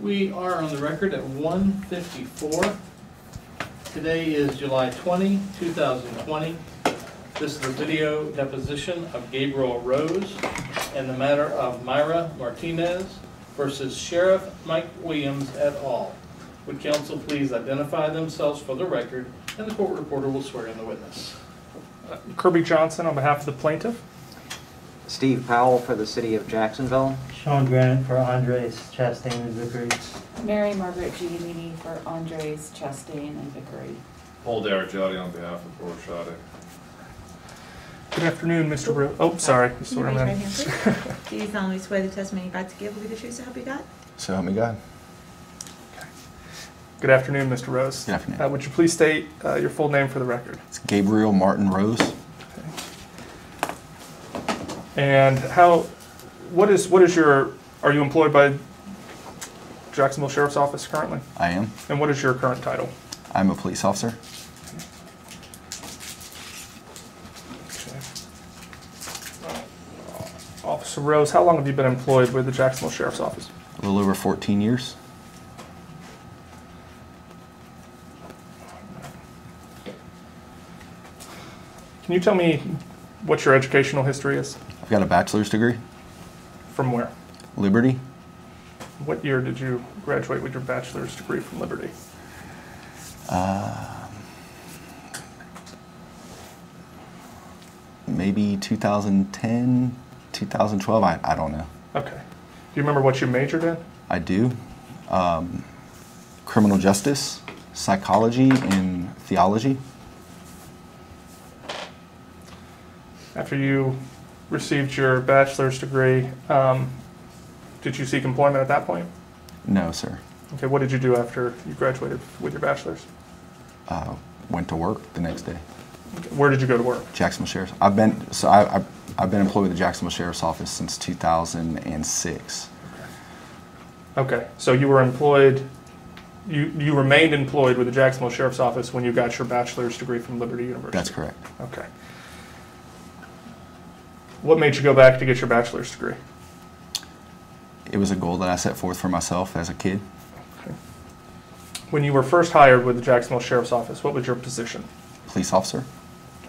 We are on the record at 1:54. Today is July 20, 2020. This is the video deposition of Gabriel Rose in the matter of Mayra Martinez versus Sheriff Mike Williams et al. Would counsel please identify themselves for the record, and the court reporter will swear in the witness. Kirby Johnson on behalf of the plaintiff. Steve Powell for the City of Jacksonville. Sean Grant for Andres Chastain and Vickery. Mary Margaret Giannini for Andres Chastain and Vickery. Hold Eric Jaudy on behalf of Borisade. Good afternoon, Mr. Rose. Oh, sorry. Can you raise your hand, please? Do you solemnly swear the testimony you're about to give will be the truth, so help you God? So help me God. Okay. Good afternoon, Mr. Rose. Good afternoon. Would you please state your full name for the record? It's Gabriel Martin Rose. And are you employed by Jacksonville Sheriff's Office currently? I am. And what is your current title? I'm a police officer. Okay. Officer Rose, how long have you been employed with the Jacksonville Sheriff's Office? A little over 14 years. Can you tell me what your educational history is? I've got a bachelor's degree. From where? Liberty. What year did you graduate with your bachelor's degree from Liberty? 2010, 2012, I don't know. Okay. Do you remember what you majored in? I do. Criminal justice, psychology, and theology. After you received your bachelor's degree, did you seek employment at that point? No, sir. Okay, what did you do after you graduated with your bachelor's? Went to work the next day. Okay. Where did you go to work? Jacksonville Sheriff's. I've been employed with the Jacksonville Sheriff's Office since 2006. Okay, so you were employed. You remained employed with the Jacksonville Sheriff's Office when you got your bachelor's degree from Liberty University. That's correct. Okay. What made you go back to get your bachelor's degree? It was a goal that I set forth for myself as a kid. Okay. When you were first hired with the Jacksonville Sheriff's Office, what was your position? Police officer.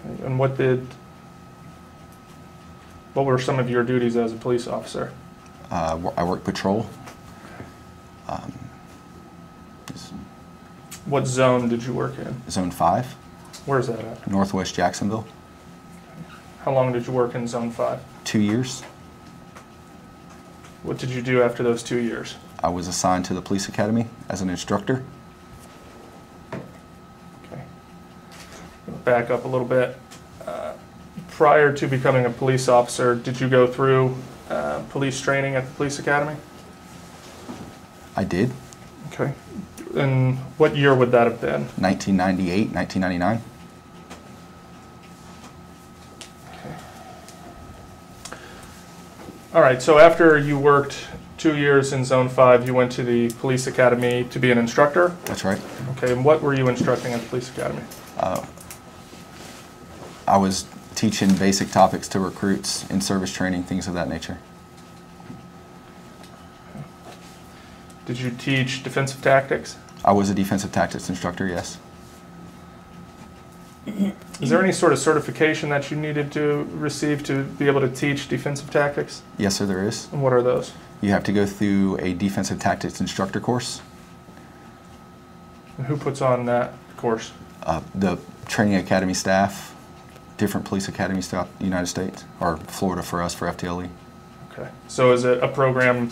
Okay. And what were some of your duties as a police officer? I worked patrol. What zone did you work in? Zone 5. Where is that at? Northwest Jacksonville. How long did you work in Zone 5? 2 years. What did you do after those 2 years? I was assigned to the police academy as an instructor. Okay. Back up a little bit. Prior to becoming a police officer, did you go through police training at the police academy? I did. Okay. And what year would that have been? 1998, 1999. All right, so after you worked 2 years in Zone 5, you went to the police academy to be an instructor? That's right. Okay, and what were you instructing at the police academy? I was teaching basic topics to recruits, in-service training, things of that nature. Did you teach defensive tactics? I was a defensive tactics instructor, yes. Is there any sort of certification that you needed to receive to be able to teach defensive tactics? Yes, sir, there is. And what are those? You have to go through a defensive tactics instructor course. And who puts on that course? The training academy staff, different police academies throughout the United States, or Florida for us, for FDLE. Okay. So is it a program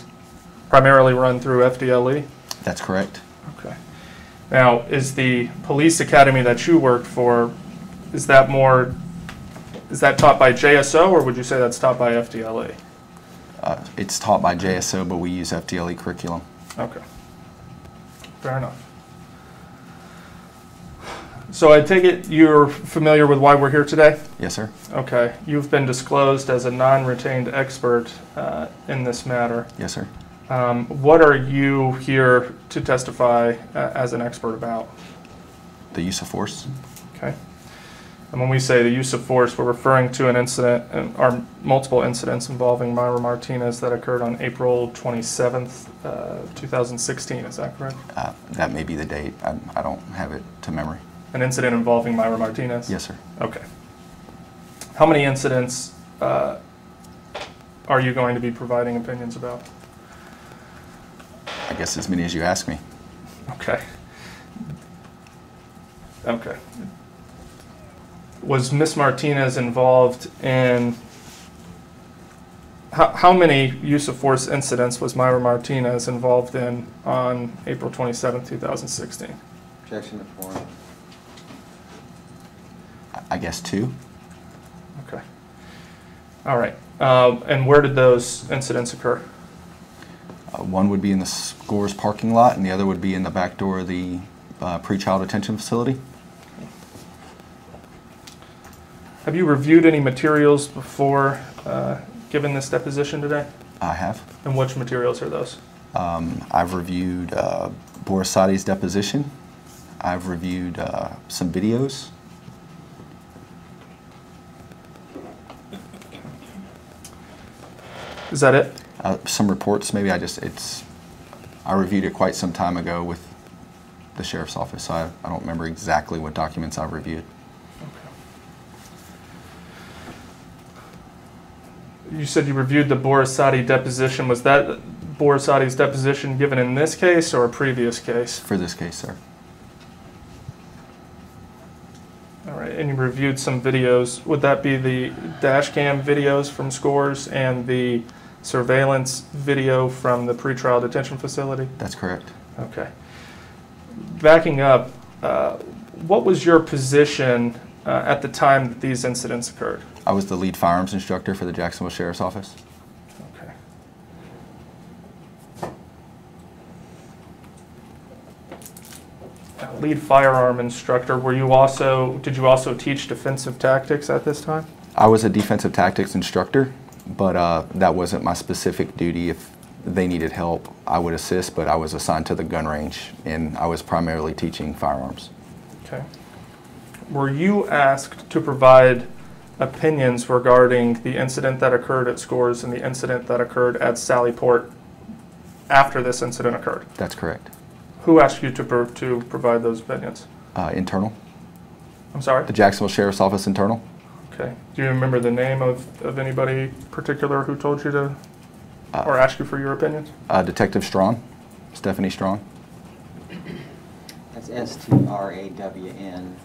primarily run through FDLE? That's correct. Okay. Now, is the police academy that you worked for, is that taught by JSO, or would you say that's taught by FDLE? It's taught by JSO, but we use FDLE curriculum. Okay. Fair enough. So I take it you're familiar with why we're here today? Yes, sir. Okay. You've been disclosed as a non-retained expert in this matter. Yes, sir. What are you here to testify as an expert about? The use of force. Okay. And when we say the use of force, we're referring to an incident, or multiple incidents involving Mayra Martinez that occurred on April 27th, 2016. Is that correct? That may be the date. I don't have it to memory. An incident involving Mayra Martinez? Yes, sir. Okay. How many incidents are you going to be providing opinions about? I guess as many as you ask me. Okay. Okay. Was Ms. Martinez involved in, how many use of force incidents was Mayra Martinez involved in on April 27, 2016? Objection to form. I guess 2. Okay. All right. And where did those incidents occur? One would be in the Scores parking lot, and the other would be in the back door of the pre-child detention facility. Have you reviewed any materials before giving this deposition today? I have. And which materials are those? I've reviewed Borisade's deposition. I've reviewed some videos. Is that it? Some reports, maybe. I reviewed it quite some time ago with the sheriff's office, so I don't remember exactly what documents I've reviewed. You said you reviewed the Borisade deposition. Was that Borisade's deposition given in this case or a previous case? For this case, sir. All right, and you reviewed some videos. Would that be the dash cam videos from Scores and the surveillance video from the pretrial detention facility? That's correct. Okay. Backing up, what was your position at the time that these incidents occurred? I was the lead firearms instructor for the Jacksonville Sheriff's Office. Okay. Lead firearm instructor. Were you also, did you also teach defensive tactics at this time? I was a defensive tactics instructor, but that wasn't my specific duty. If they needed help, I would assist, but I was assigned to the gun range, and I was primarily teaching firearms. Okay. Were you asked to provide opinions regarding the incident that occurred at Scores and the incident that occurred at Sallyport after this incident occurred? That's correct. Who asked you to provide those opinions? Internal. I'm sorry? The Jacksonville Sheriff's Office internal. Okay. Do you remember the name of anybody particular who told you to or asked you for your opinions? Detective Strong, Stephanie Strong. That's S-T-R-A-W-N.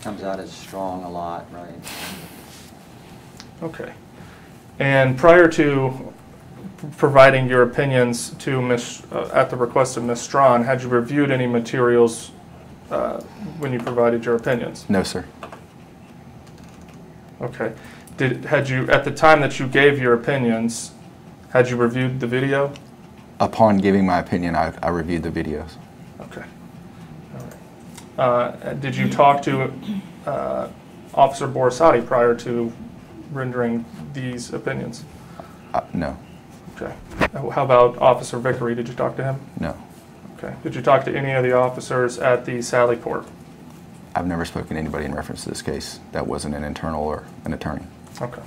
Comes out as Strong a lot, right? Okay. And prior to providing your opinions to Ms., at the request of Ms. Strong, had you reviewed any materials when you provided your opinions? No, sir. Okay. Had you, at the time that you gave your opinions, had you reviewed the video? Upon giving my opinion, I reviewed the videos. Okay. Did you talk to Officer Borisade prior to rendering these opinions? No. Okay. How about Officer Vickery? Did you talk to him? No. Okay. Did you talk to any of the officers at the Sallyport? I've never spoken to anybody in reference to this case that wasn't an internal or an attorney. Okay.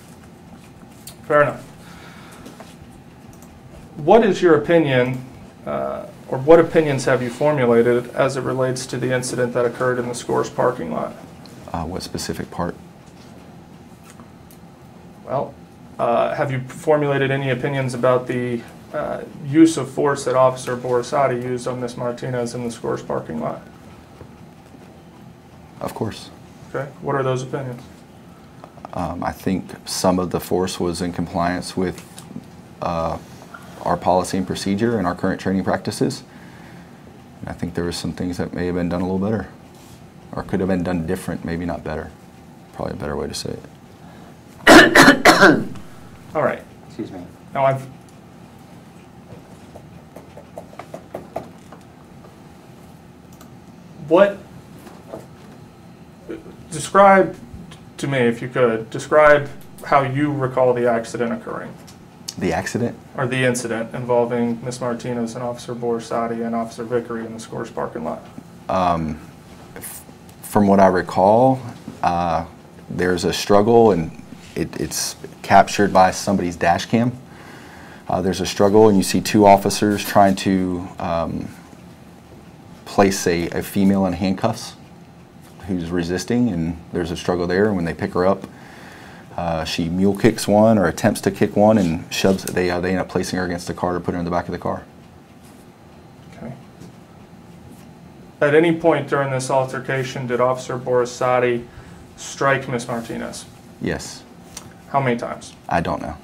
Fair enough. What is your opinion? Or what opinions have you formulated as it relates to the incident that occurred in the Scores parking lot? What specific part? Well, have you formulated any opinions about the use of force that Officer Borisade used on Ms. Martinez in the Scores parking lot? Of course. Okay. What are those opinions? I think some of the force was in compliance with our policy and procedure and our current training practices. And I think there were some things that may have been done a little better, or could have been done different, maybe not better. Probably a better way to say it. All right. Excuse me. Now I've. What? Describe to me, if you could, describe how you recall the accident occurring. The accident? Or the incident involving Ms. Martinez and Officer Borisade and Officer Vickery in the Scores parking lot. from what I recall, there's a struggle, and it's captured by somebody's dash cam. There's a struggle, and you see two officers trying to place a female in handcuffs who's resisting, and there's a struggle there. And when they pick her up, she mule kicks one or attempts to kick one and shoves. They end up placing her against the car to put her in the back of the car. Okay. At any point during this altercation, did Officer Borisade strike Ms. Martinez? Yes. How many times? I don't know.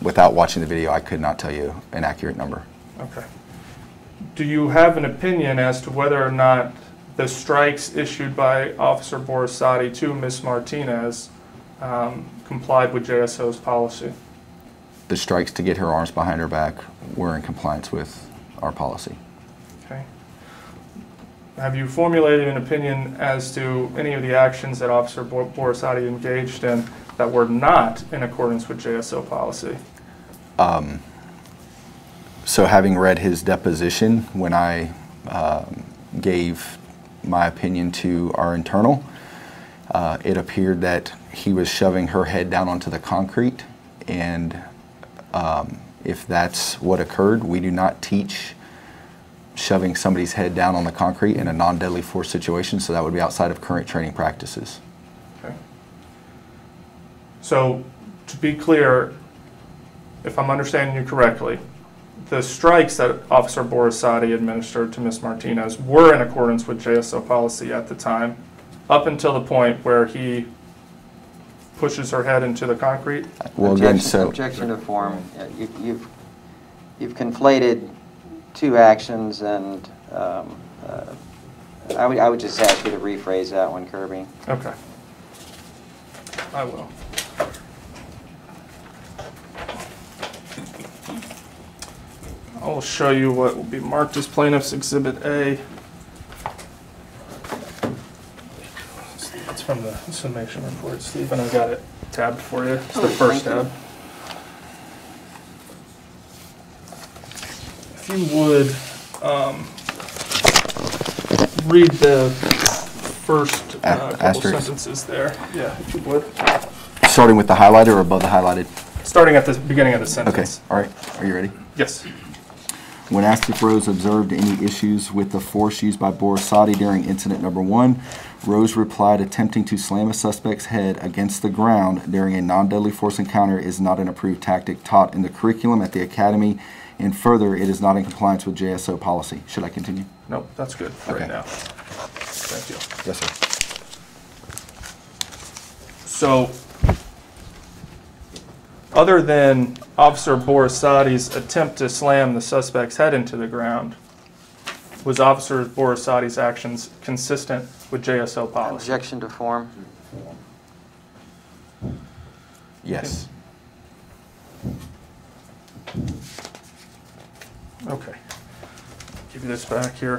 Without watching the video, I could not tell you an accurate number. Okay. Do you have an opinion as to whether or not the strikes issued by Officer Borisade to Ms. Martinez complied with JSO's policy? The strikes to get her arms behind her back were in compliance with our policy. Okay. Have you formulated an opinion as to any of the actions that Officer Borisade engaged in that were not in accordance with JSO policy? So having read his deposition, when I gave my opinion to our internal, it appeared that he was shoving her head down onto the concrete, and if that's what occurred, we do not teach shoving somebody's head down on the concrete in a non-deadly force situation, so that would be outside of current training practices. Okay. So to be clear, if I'm understanding you correctly, the strikes that Officer Borisade administered to Ms. Martinez were in accordance with JSO policy at the time, up until the point where he pushes her head into the concrete? Well, again, so... Objection to form. You've conflated two actions, and I would just ask you to rephrase that one, Kirby. Okay. I will. I'll show you what will be marked as Plaintiff's Exhibit A. It's from the summation report, Steve, and I got it tabbed for you. It's the first tab. If you would read the first couple sentences there. Yeah, if you would. Starting with the highlighter or above the highlighted? Starting at the beginning of the sentence. Okay, all right. Are you ready? Yes. When asked if Rose observed any issues with the force used by Borisade during incident number 1, Rose replied, attempting to slam a suspect's head against the ground during a non-deadly force encounter is not an approved tactic taught in the curriculum at the academy, and further, it is not in compliance with JSO policy. Should I continue? Nope, that's good for right now. Thank you. Yes, sir. So, other than Officer Borisade's attempt to slam the suspect's head into the ground, was Officer Borisade's actions consistent with JSO policy? Objection to form. Yes. Okay. Give you this back here.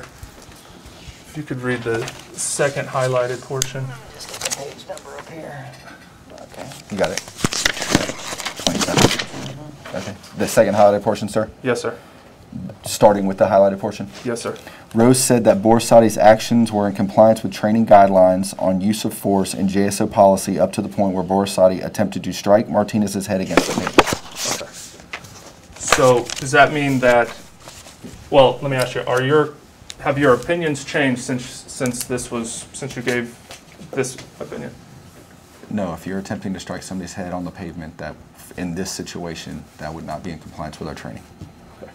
If you could read the second highlighted portion. Let me just get the page number up here. Okay. You got it. Okay. The second highlighted portion, sir? Yes, sir. Starting with the highlighted portion? Yes, sir. Rose said that Borisade's actions were in compliance with training guidelines on use of force and JSO policy up to the point where Borisade attempted to strike Martinez's head against the pavement. Okay. So does that mean that, well, let me ask you, have your opinions changed since you gave this opinion? No, if you're attempting to strike somebody's head on the pavement, that in this situation, that would not be in compliance with our training. Okay.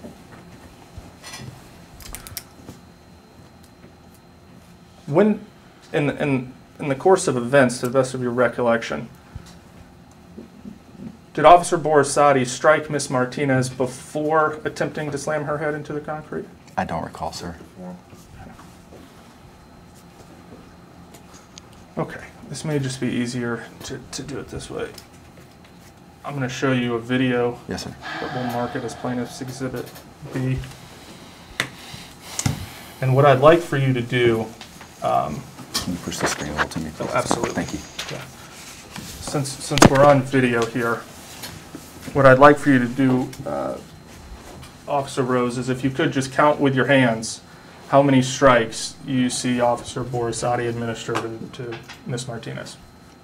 When, in the course of events, to the best of your recollection, did Officer Borisade strike Ms. Martinez before attempting to slam her head into the concrete? I don't recall, sir. Okay. This may just be easier to do it this way. I'm going to show you a video. Yes, sir. That we'll mark it as Plaintiff's Exhibit B. And what I'd like for you to do... Can you push the screen a little to me, please? Oh, absolutely. Thank you. Yeah. Since we're on video here, what I'd like for you to do, Officer Rose, is if you could just count with your hands how many strikes you see Officer Borisade administer to Ms. Martinez?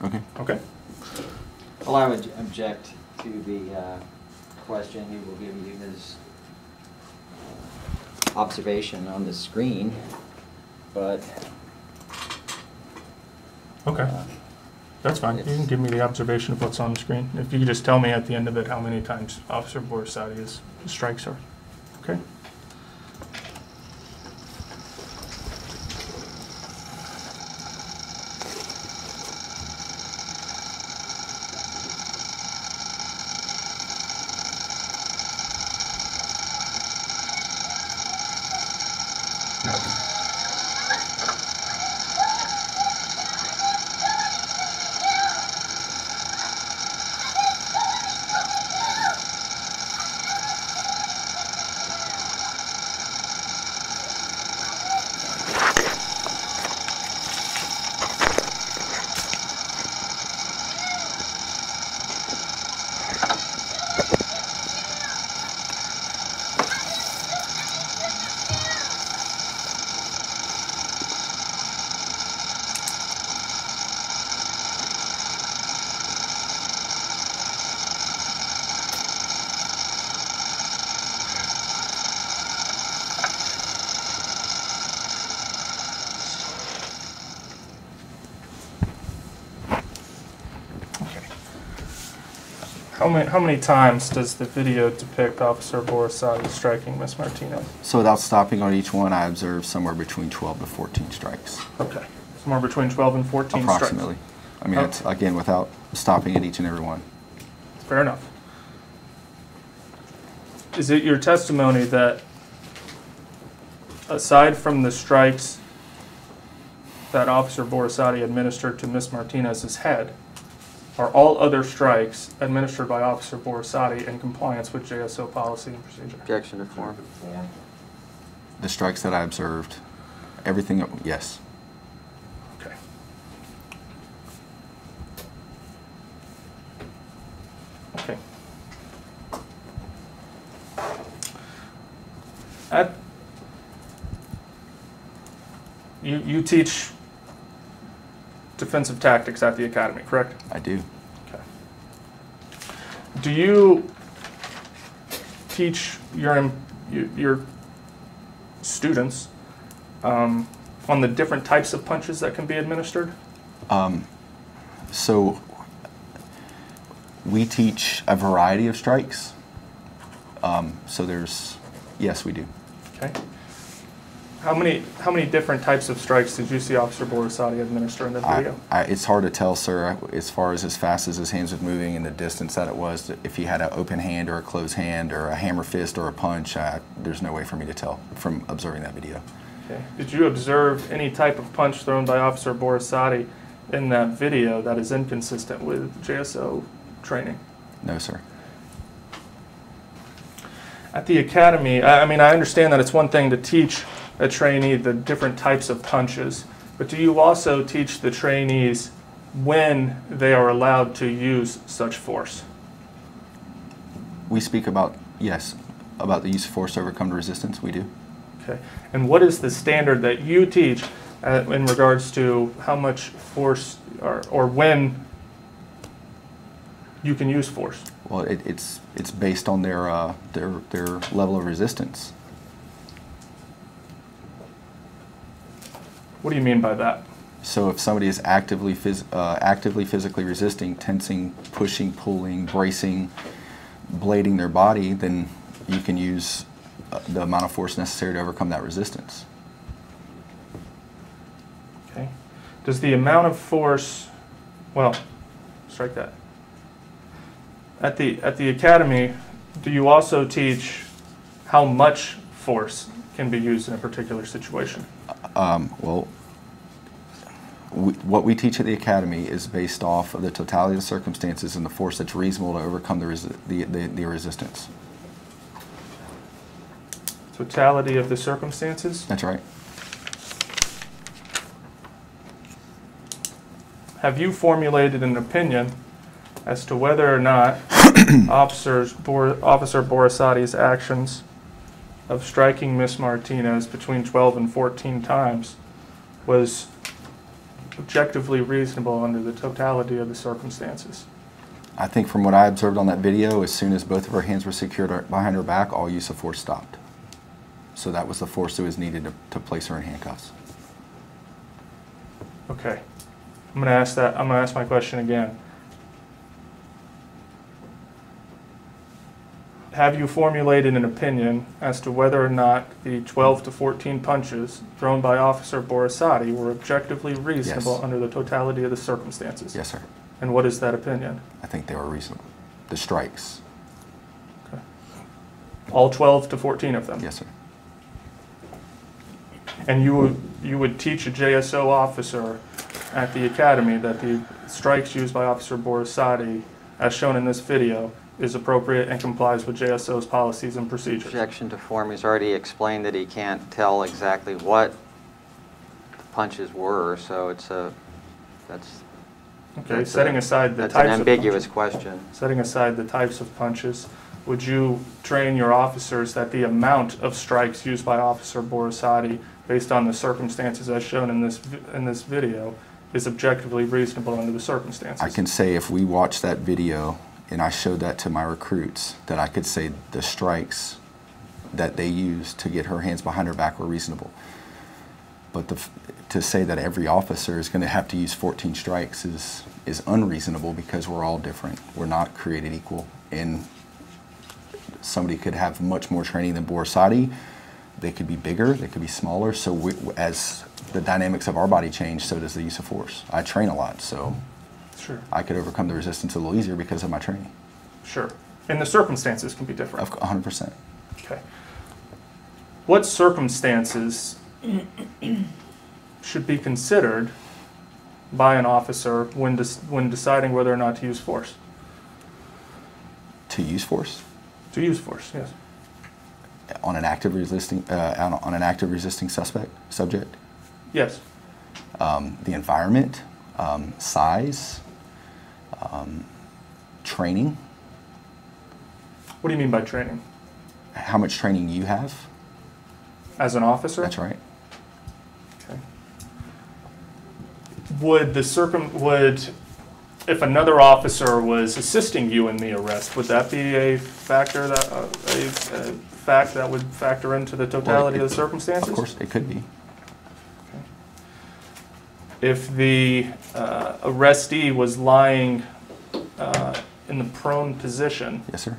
Okay. Okay. Well, I would object to the question. He will give you his observation on the screen, but... Okay. That's fine. You can give me the observation of what's on the screen. If you could just tell me at the end of it how many times Officer Borisade's strikes are. Okay. How many times does the video depict Officer Borisade striking Ms. Martinez? So without stopping on each one, I observed somewhere between 12 to 14 strikes. Okay. Somewhere between 12 and 14 strikes? Approximately. I mean, it's, again, without stopping at each and every one. Fair enough. Is it your testimony that, aside from the strikes that Officer Borisade administered to Ms. Martinez's head, are all other strikes administered by Officer Borisade in compliance with JSO policy and procedure? Objection to form. The strikes that I observed, everything, yes. Okay. Okay. You teach defensive tactics at the academy, correct? I do. Okay. Do you teach your students on the different types of punches that can be administered? So we teach a variety of strikes. So there's, yes, we do. Okay. How many different types of strikes did you see Officer Borisade administer in the video? It's hard to tell, sir, as far as fast as his hands was moving and the distance that it was. If he had an open hand or a closed hand or a hammer fist or a punch, there's no way for me to tell from observing that video. Okay. Did you observe any type of punch thrown by Officer Borisade in that video that is inconsistent with JSO training? No, sir. At the academy, I mean, I understand that it's one thing to teach a trainee the different types of punches, but do you also teach the trainees when they are allowed to use such force? We speak about, yes, about the use of force to overcome resistance, we do. Okay, and what is the standard that you teach in regards to how much force or when you can use force? Well, it's based on their level of resistance. What do you mean by that? So if somebody is actively physically resisting, tensing, pushing, pulling, bracing, blading their body, then you can use the amount of force necessary to overcome that resistance. Okay. Does the amount of force, well, strike that. At the academy, do you also teach how much force can be used in a particular situation? Well, what we teach at the academy is based off of the totality of the circumstances and the force that's reasonable to overcome the resistance. Totality of the circumstances? That's right. Have you formulated an opinion as to whether or not Officer Borisade's actions of striking Miss Martinez between 12 and 14 times was objectively reasonable under the totality of the circumstances. I think from what I observed on that video, as soon as both of her hands were secured behind her back, all use of force stopped. So that was the force that was needed to place her in handcuffs. Okay. I'm going to ask my question again. Have you formulated an opinion as to whether or not the 12 to 14 punches thrown by Officer Borisade were objectively reasonable under the totality of the circumstances? Yes, sir. And what is that opinion? I think they were reasonable. The strikes. Okay. All 12 to 14 of them? Yes, sir. And you would teach a JSO officer at the academy that the strikes used by Officer Borisade, as shown in this video, is appropriate and complies with JSO's policies and procedures. Objection to form. He's already explained that he can't tell exactly what the punches were, so it's a Setting aside the types of punches, would you train your officers that the amount of strikes used by Officer Borisade, based on the circumstances as shown in this video, is objectively reasonable under the circumstances? I can say if we watch that video and I showed that to my recruits, that I could say the strikes that they used to get her hands behind her back were reasonable. But to say that every officer is going to have to use 14 strikes is unreasonable, because we're all different. We're not created equal. And somebody could have much more training than Borisade. They could be bigger, they could be smaller. So as the dynamics of our body change, so does the use of force. I train a lot, so sure, I could overcome the resistance a little easier because of my training. Sure. And the circumstances can be different. 100%. Okay. What circumstances should be considered by an officer when deciding whether or not to use force? To use force? To use force, yes. On an active resisting suspect subject? Yes. The environment, size, training. What do you mean by training? How much training you have as an officer? That's right. Okay. If another officer was assisting you in the arrest, would that be a factor that fact that would factor into the totality of the circumstances? Of course, it could be. Okay. If the arrestee was lying in the prone position, yes, sir,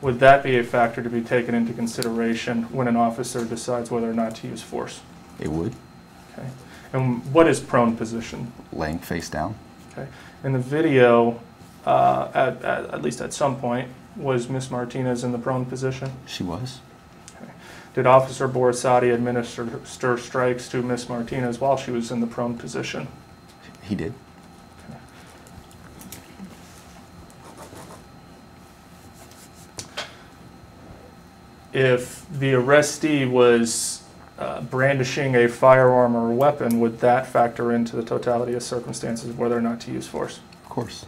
would that be a factor to be taken into consideration when an officer decides whether or not to use force? It would. Okay. And what is prone position? Laying face down. Okay. In the video, at least at some point, was Miss Martinez in the prone position? She was. Okay. Did Officer Borisade administer strikes to Miss Martinez while she was in the prone position? He did. Okay. If the arrestee was brandishing a firearm or a weapon, would that factor into the totality of circumstances of whether or not to use force? Of course.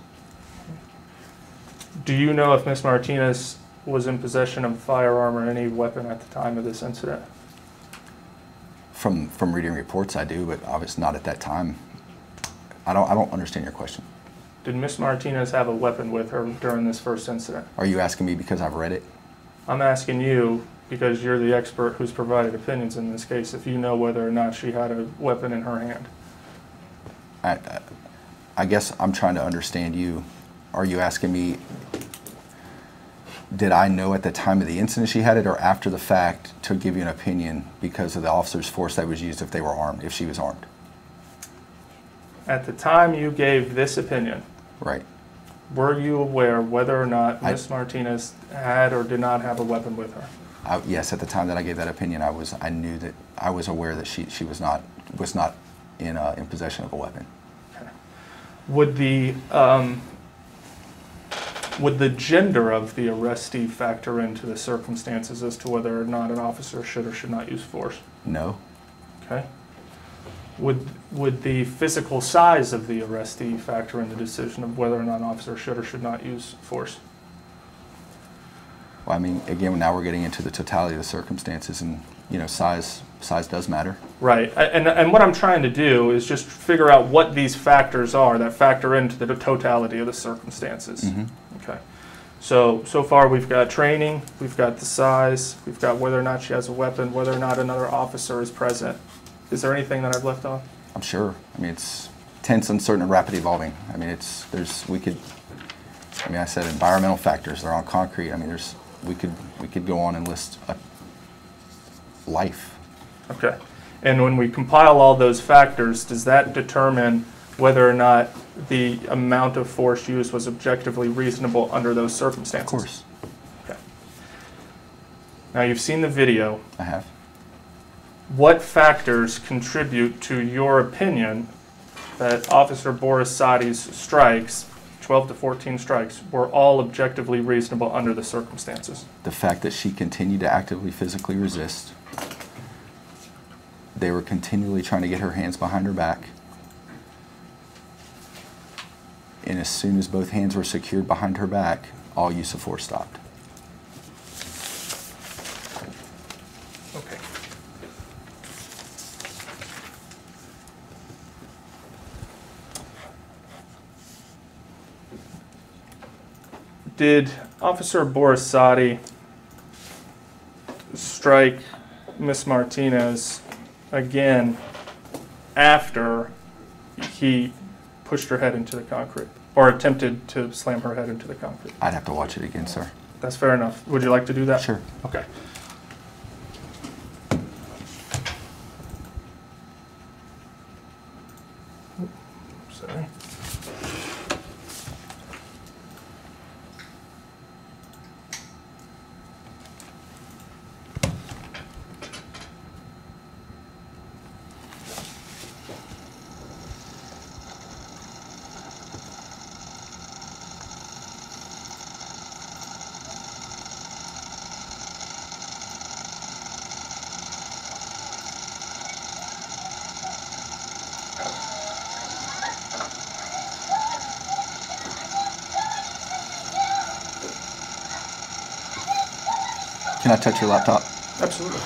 Do you know if Ms. Martinez was in possession of a firearm or any weapon at the time of this incident? From reading reports, I do, but obviously not at that time. I don't understand your question. Did Ms. Martinez have a weapon with her during this first incident? Are you asking me because I've read it? I'm asking you because you're the expert who's provided opinions in this case, if you know whether or not she had a weapon in her hand. I guess I'm trying to understand you. Are you asking me, did I know at the time of the incident she had it, or after the fact to give you an opinion because of the officer's force that was used if they were armed, if she was armed? At the time you gave this opinion, right, were you aware whether or not Ms. Martinez had or did not have a weapon with her? Yes, at the time that I gave that opinion, I knew that I was aware that she was not in possession of a weapon. Okay. Would the gender of the arrestee factor into the circumstances as to whether or not an officer should or should not use force? No. Okay. Would the physical size of the arrestee factor in the decision of whether or not an officer should or should not use force? Well, I mean, again, now we're getting into the totality of the circumstances, and you know, size does matter. Right, and what I'm trying to do is just figure out what these factors are that factor into the totality of the circumstances. Mm-hmm. Okay, so far we've got training, we've got the size, we've got whether or not she has a weapon, whether or not another officer is present. Is there anything that I've left off? I'm sure. I mean, it's tense, uncertain, and rapid evolving. I mean, it's I said environmental factors. They're on concrete. I mean, we could go on and list a life. Okay. And when we compile all those factors, does that determine whether or not the amount of force used was objectively reasonable under those circumstances? Of course. Okay. Now you've seen the video. I have. What factors contribute to your opinion that Officer Borisade's strikes, 12 to 14 strikes, were all objectively reasonable under the circumstances? The fact that she continued to actively physically resist. They were continually trying to get her hands behind her back. And as soon as both hands were secured behind her back, all use of force stopped. Okay. Did Officer Borisade strike Miss Martinez again after he pushed her head into the concrete, or attempted to slam her head into the concrete? I'd have to watch it again, sir. That's fair enough. Would you like to do that? Sure. Okay. Sorry. Can I touch your laptop? Absolutely.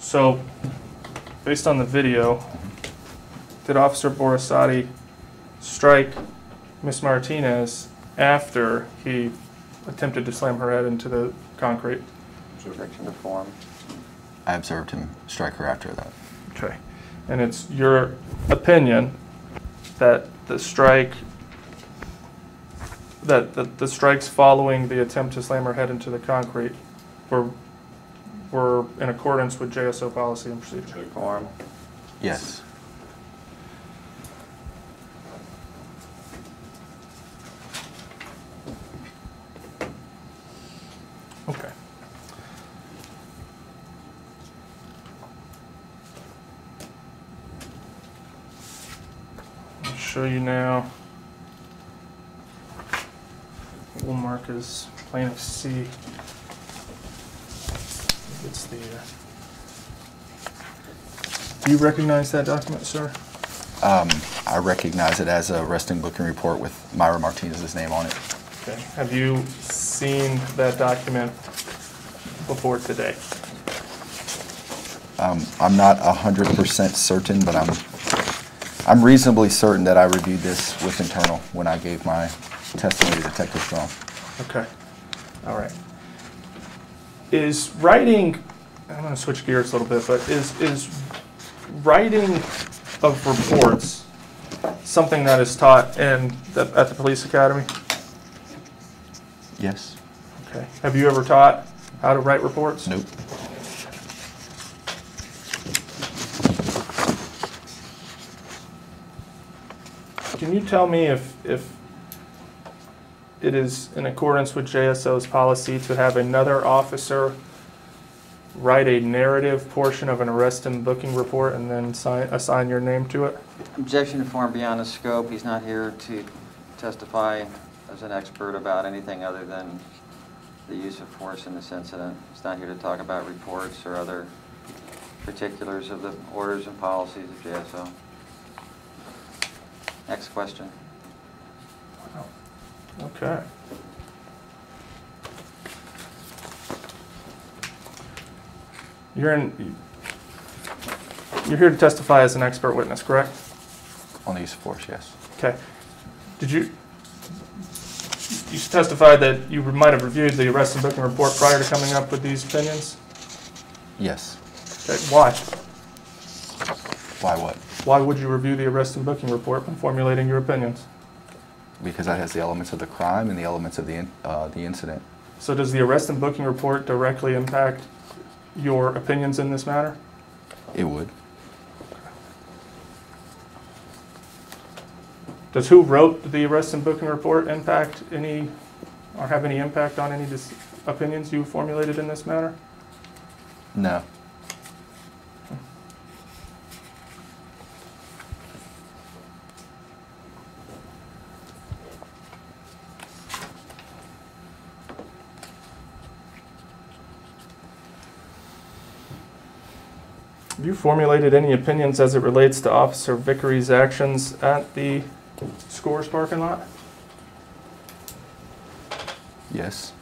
So, based on the video, did Officer Borisade strike Miss Martinez after he attempted to slam her head into the concrete? Objection to form. I observed him strike her after that. Okay. And it's your opinion that the strikes following the attempt to slam her head into the concrete were in accordance with JSO policy and procedure? Yes. Okay. I'll show you now. We'll mark as plaintiff C. It's the, do you recognize that document, sir? I recognize it as a resting booking report with Mayra Martinez's name on it. Okay. Have you seen that document before today? I'm not 100% certain, but I'm I'm reasonably certain that I reviewed this with internal when I gave my testimony to Detective Strong. Okay. All right. Is writing, I'm going to switch gears a little bit, but is writing of reports something that is taught in the, at the police academy? Yes. Okay. Have you ever taught how to write reports? Nope. Can you tell me if it is in accordance with JSO's policy to have another officer write a narrative portion of an arrest and booking report and then assign your name to it? Objection to form beyond the scope. He's not here to testify as an expert about anything other than the use of force in this incident. He's not here to talk about reports or other particulars of the orders and policies of JSO. Next question. Wow. Okay. You're here to testify as an expert witness, correct? On the use of force, yes. Okay. Did you testified that you might have reviewed the arrest and booking report prior to coming up with these opinions? Yes. Okay. Why? Why what? Why would you review the arrest and booking report when formulating your opinions? Because that has the elements of the crime and the elements of the incident. So does the arrest and booking report directly impact your opinions in this matter? It would. Does who wrote the arrest and booking report impact any, or have any impact on any opinions you formulated in this matter? No. Have you formulated any opinions as it relates to Officer Vickery's actions at the Scores parking lot? Yes.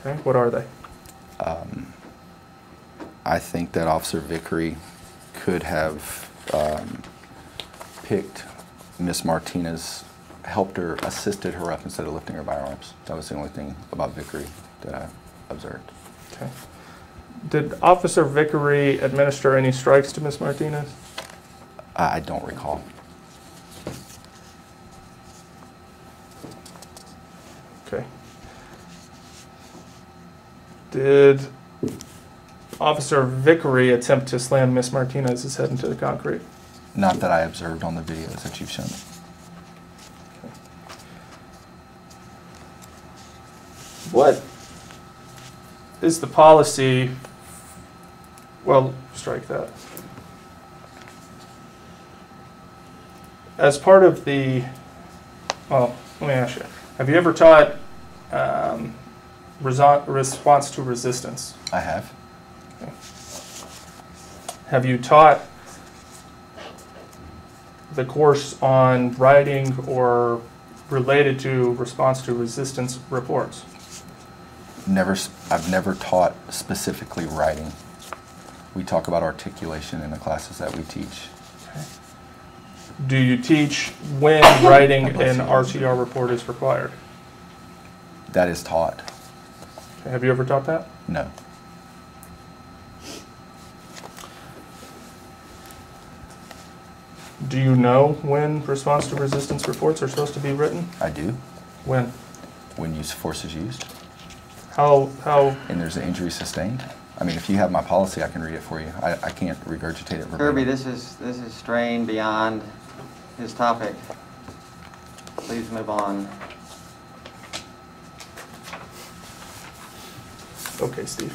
Okay, what are they? I think that Officer Vickery could have picked Miss Martinez, helped her, assisted her up instead of lifting her by her arms. That was the only thing about Vickery that I observed. Okay. Did Officer Vickery administer any strikes to Ms. Martinez? I don't recall. Okay. Did Officer Vickery attempt to slam Ms. Martinez's head into the concrete? Not that I observed on the videos that you've shown. Okay. What is the policy? Well, strike that. As part of the, well, let me ask you, have you ever taught response to resistance? I have. Okay. Have you taught the course on writing or related to response to resistance reports? Never, I've never taught specifically writing. We talk about articulation in the classes that we teach. Okay. Do you teach when writing an RTR report is required? That is taught. Okay. Have you ever taught that? No. Do you know when response to resistance reports are supposed to be written? I do. When? When use of force is used. How? And there's an injury sustained. I mean, if you have my policy, I can read it for you. I can't regurgitate it. Kirby, this is strained beyond his topic. Please move on. Okay, Steve.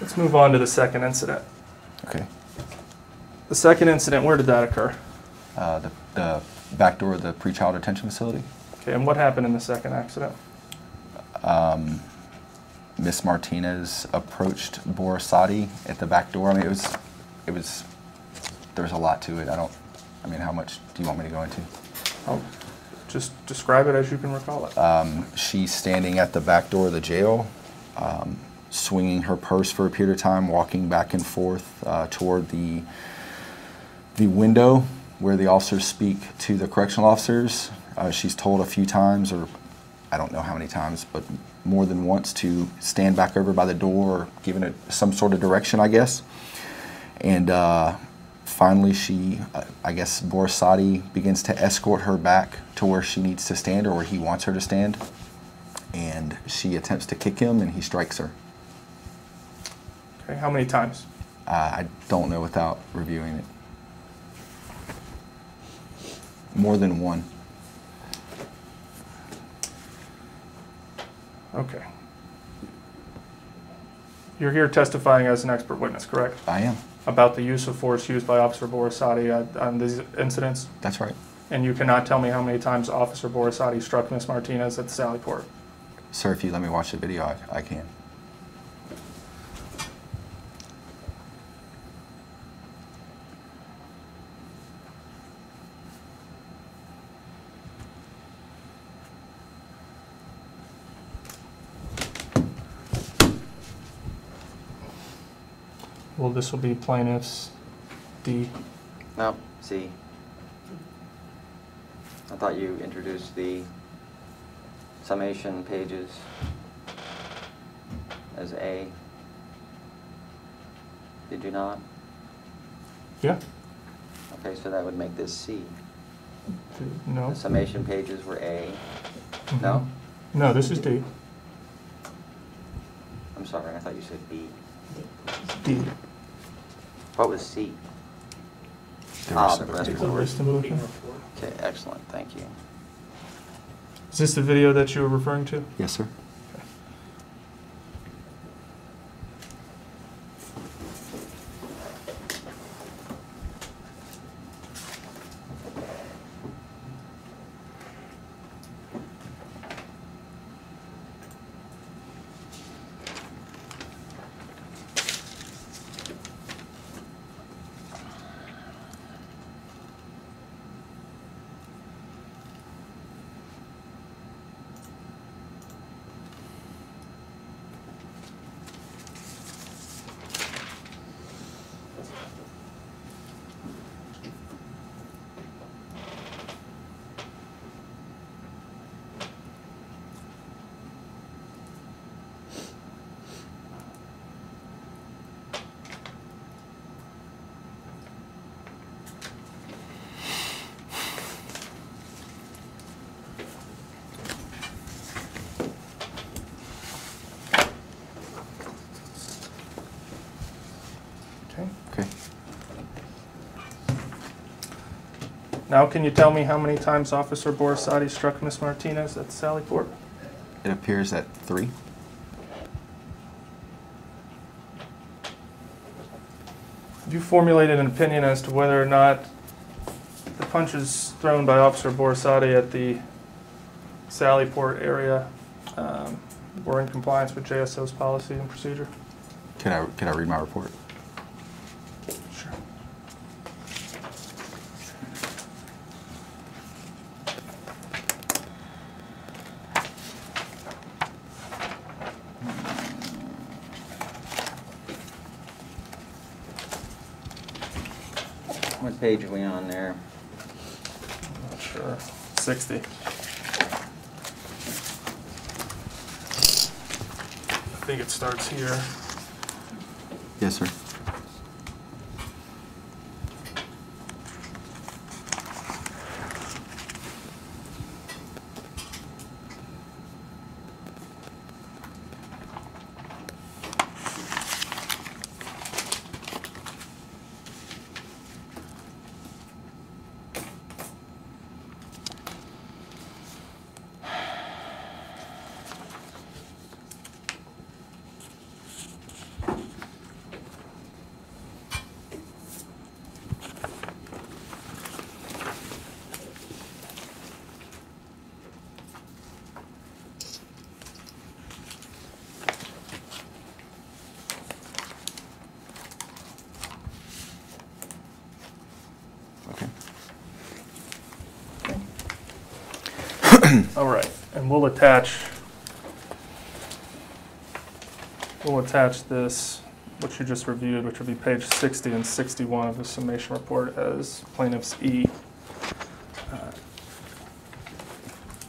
Let's move on to the second incident. Okay. The second incident, where did that occur? The back door of the pre-child detention facility. Okay, and what happened in the second accident? Miss Martinez approached Borisade at the back door. I mean, it was, there was a lot to it. I mean, how much do you want me to go into? Oh, just describe it as you can recall it. She's standing at the back door of the jail. swinging her purse for a period of time, walking back and forth toward the window where the officers speak to the correctional officers. She's told a few times, or I don't know how many times, but more than once, to stand back over by the door, or given it some sort of direction, I guess. And finally, she, I guess, Borisade begins to escort her back to where she needs to stand, or where he wants her to stand. And she attempts to kick him, and he strikes her. Okay, how many times? I don't know without reviewing it. More than one. Okay. You're here testifying as an expert witness, correct? I am. About the use of force used by Officer Borisade on these incidents? That's right. And you cannot tell me how many times Officer Borisade struck Ms. Martinez at the Sallyport? Sir, if you let me watch the video, I can. Well, this will be plaintiff's D. No, C. I thought you introduced the summation pages as A. Did you not? Yeah. Okay, so that would make this C. No. The summation pages were A. Mm-hmm. No? No, this is D. I'm sorry, I thought you said B. D. What was C? The rest of the Okay, excellent, thank you. Is this the video that you were referring to? Yes, sir. Okay. Now can you tell me how many times Officer Borisade struck Ms. Martinez at Sallyport? It appears at 3. Have you formulated an opinion as to whether or not the punches thrown by Officer Borisade at the Sallyport area were in compliance with JSO's policy and procedure? Can I read my report? What page are we on there? I'm not sure. 60. I think it starts here. Yes, sir. All right, and we'll attach We'll attach this, which you just reviewed, which would be page 60 and 61 of the summation report as plaintiff's E.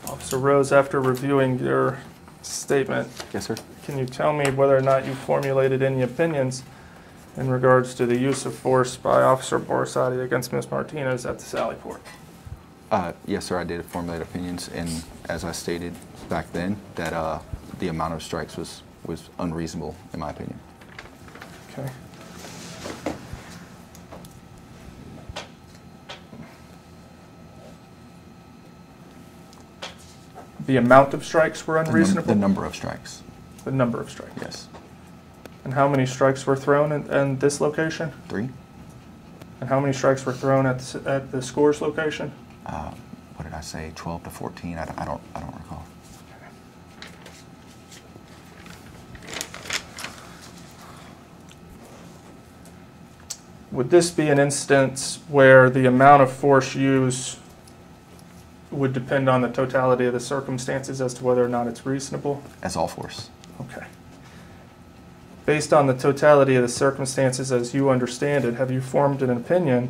Officer Rose, after reviewing your statement, yes, sir. Can you tell me whether or not you formulated any opinions in regards to the use of force by Officer Borisade against Ms. Martinez at the Sallyport? Yes, sir, I did formulate opinions, and as I stated back then, that the amount of strikes was unreasonable, in my opinion. Okay. The amount of strikes were unreasonable? The number of strikes. The number of strikes? Yes. And how many strikes were thrown in this location? 3. And how many strikes were thrown at the Scores location? What did I say, 12 to 14? I don't recall. Would this be an instance where the amount of force used would depend on the totality of the circumstances as to whether or not it's reasonable? As all force. Okay. Based on the totality of the circumstances as you understand it, have you formed an opinion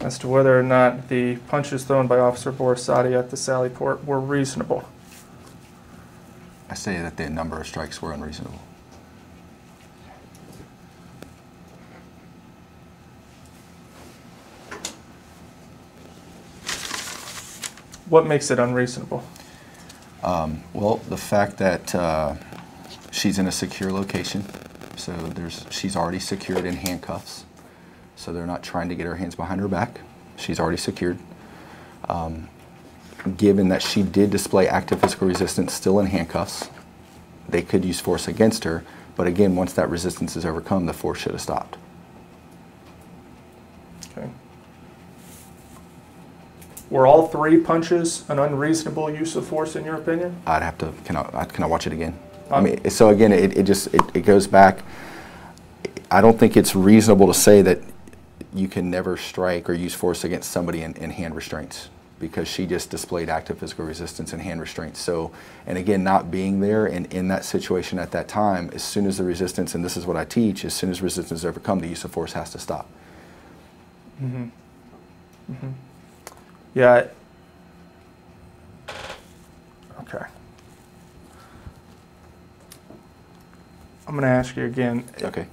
as to whether or not the punches thrown by Officer Borisade at the Sallyport were reasonable? I say that the number of strikes were unreasonable. What makes it unreasonable? Well, the fact that she's in a secure location, so she's already secured in handcuffs, so they're not trying to get her hands behind her back. She's already secured. Given that she did display active physical resistance still in handcuffs, they could use force against her, but again, once that resistance is overcome, the force should have stopped. Okay. Were all 3 punches an unreasonable use of force in your opinion? I'd have to, can I watch it again? I mean, so again, it goes back. I don't think it's reasonable to say that you can never strike or use force against somebody in hand restraints, because she just displayed active physical resistance in hand restraints. So, and again, not being there and in that situation at that time, as soon as the resistance, and this is what I teach, as soon as resistance is overcome, the use of force has to stop. Mm-hmm. Mm-hmm. Yeah. Okay. I'm going to ask you again. Okay.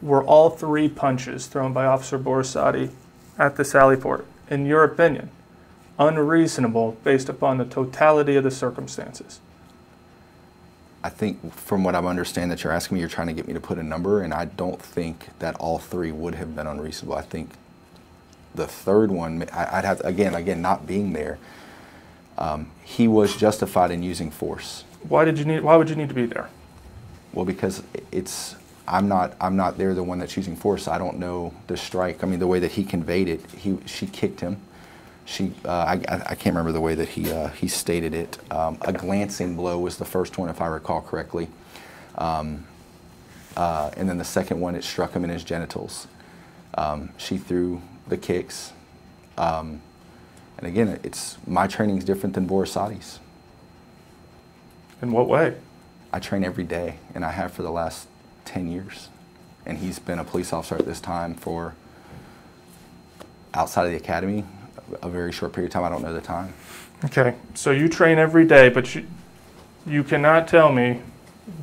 Were all 3 punches thrown by Officer Borisade at the Sallyport, in your opinion, unreasonable based upon the totality of the circumstances? I think from what I understand that you're asking me, you're trying to get me to put a number, and I don't think that all 3 would have been unreasonable. I think the third one, I'd have to, again, not being there, he was justified in using force. Why would you need to be there? Well, because I'm not there, the one that's using force. I don't know the strike. I mean, the way that he conveyed it, she kicked him. I can't remember the way that he stated it. A glancing blow was the first one, if I recall correctly. And then the second one, it struck him in his genitals. She threw the kicks, and again, my training is different than Borisade's. In what way? I train every day, and I have for the last 10 years, and he's been a police officer at this time for, outside of the academy, a very short period of time. I don't know the time. Okay, so you train every day, but you cannot tell me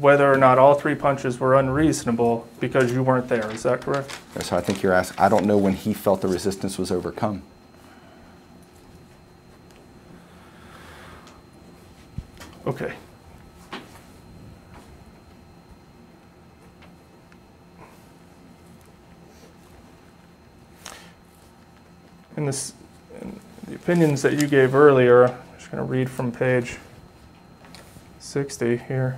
whether or not all 3 punches were unreasonable because you weren't there. Is that correct? So I think you're asking, I don't know when he felt the resistance was overcome. Okay. In the opinions that you gave earlier, I'm just going to read from page 60 here.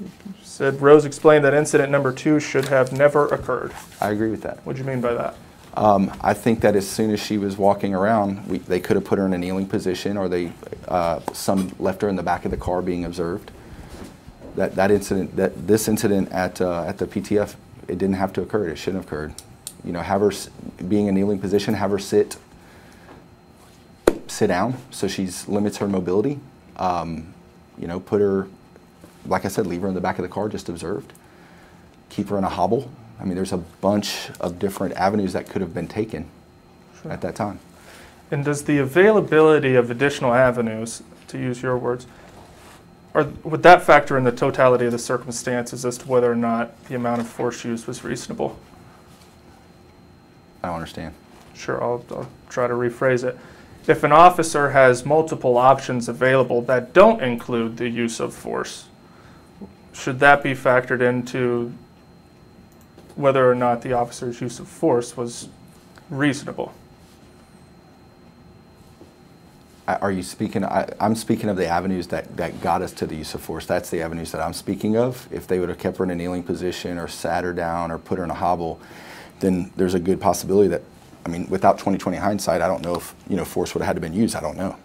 You said Rose explained that incident number 2 should have never occurred. I agree with that. What do you mean by that? I think that as soon as she was walking around, they could have put her in a kneeling position, or some left her in the back of the car being observed. This incident at the PTF, it didn't have to occur. It shouldn't have occurred. You know, have her being in a kneeling position, have her sit down, so she limits her mobility. You know, put her like I said, leave her in the back of the car, just observed. Keep her in a hobble. I mean, there's a bunch of different avenues that could have been taken at that time. And does the availability of additional avenues, to use your words, would that factor in the totality of the circumstances as to whether or not the amount of force used was reasonable? I don't understand. Sure, I'll try to rephrase it. If an officer has multiple options available that don't include the use of force, should that be factored into whether or not the officer's use of force was reasonable? Are you speaking, I'm speaking of the avenues that got us to the use of force. That's the avenues that I'm speaking of. If they would have kept her in a kneeling position or sat her down or put her in a hobble, then there's a good possibility that, I mean, without 20/20 hindsight, I don't know if, you know, force would have had to been used. I don't know.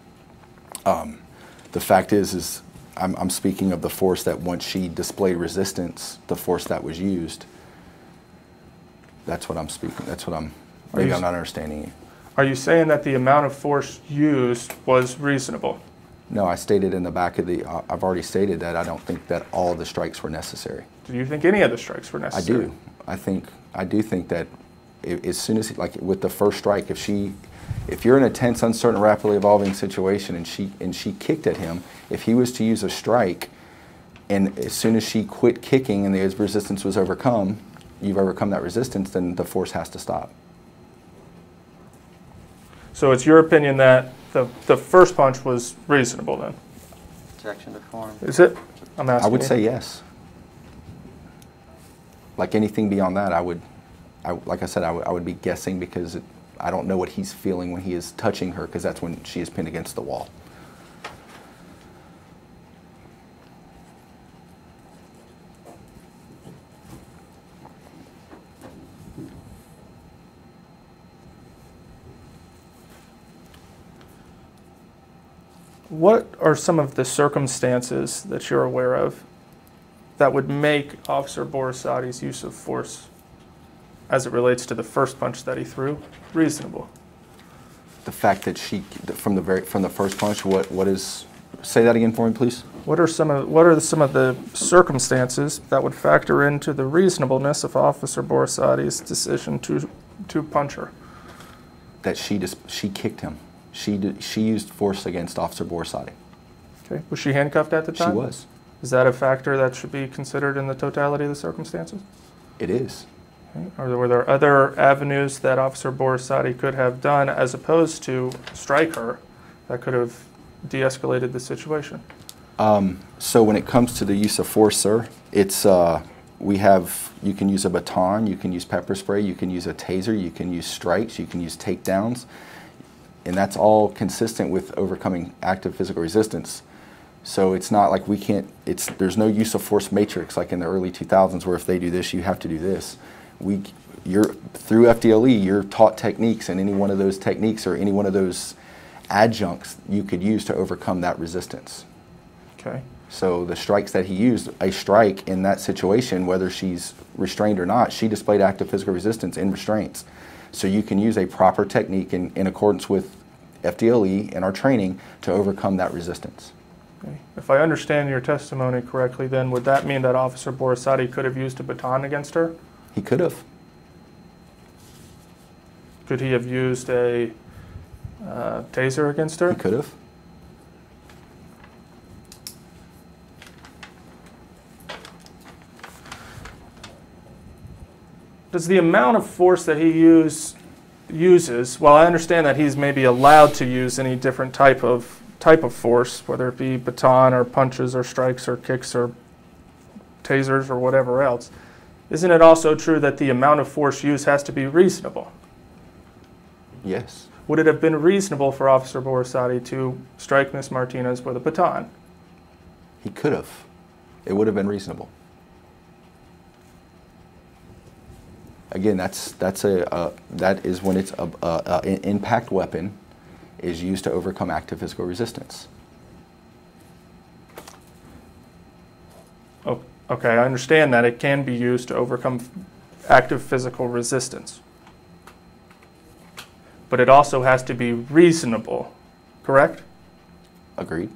The fact is I'm speaking of the force that once she displayed resistance, the force that was used. That's what I'm speaking. That's what I'm, maybe I'm not understanding you. Are you saying that the amount of force used was reasonable? No, I stated in the back of the, I've already stated that I don't think that all the strikes were necessary. Do you think any of the strikes were necessary? I do. I do think that as soon as, like with the first strike, if you're in a tense, uncertain, rapidly evolving situation and she kicked at him, if he was to use a strike, and as soon as she quit kicking and the resistance was overcome, you've overcome that resistance, then the force has to stop. So it's your opinion that the first punch was reasonable then? Objection to form. Is it? I'm asking. I would say yes. Like anything beyond that, I would be guessing because I don't know what he's feeling when he is touching her, because that's when she is pinned against the wall. What are some of the circumstances that you're aware of that would make Officer Borisade's use of force as it relates to the first punch that he threw reasonable? The fact that she, from the first punch, what is, say that again for me, please. What are some of the circumstances that would factor into the reasonableness of Officer Borisade's decision to punch her? That she kicked him. She used force against Officer Borisade. Okay. Was she handcuffed at the time? She was. Is that a factor that should be considered in the totality of the circumstances? It is. Okay. Were there other avenues that Officer Borisade could have done as opposed to strike her that could have de-escalated the situation? So when it comes to the use of force, sir, it's you can use a baton, you can use pepper spray, you can use a taser, you can use strikes, you can use takedowns. And that's all consistent with overcoming active physical resistance. So it's not like there's no use of force matrix like in the early 2000s where if they do this, you have to do this. Through FDLE, you're taught techniques, and any one of those techniques or any one of those adjuncts you could use to overcome that resistance. Okay. So the strikes that he used, a strike in that situation, whether she's restrained or not, she displayed active physical resistance in restraints. So you can use a proper technique in accordance with FDLE and our training to overcome that resistance. Okay. If I understand your testimony correctly, then would that mean that Officer Borisade could have used a baton against her? He could have. Could he have used a taser against her? He could have. Does the amount of force that he uses, while I understand that he's maybe allowed to use any different type of force, whether it be baton or punches or strikes or kicks or tasers or whatever else, isn't it also true that the amount of force used has to be reasonable? Yes. Would it have been reasonable for Officer Borisade to strike Ms. Martinez with a baton? He could have. It would have been reasonable. Again, that is when it's an impact weapon is used to overcome active physical resistance. Oh, okay, I understand that it can be used to overcome active physical resistance, but it also has to be reasonable, correct? Agreed.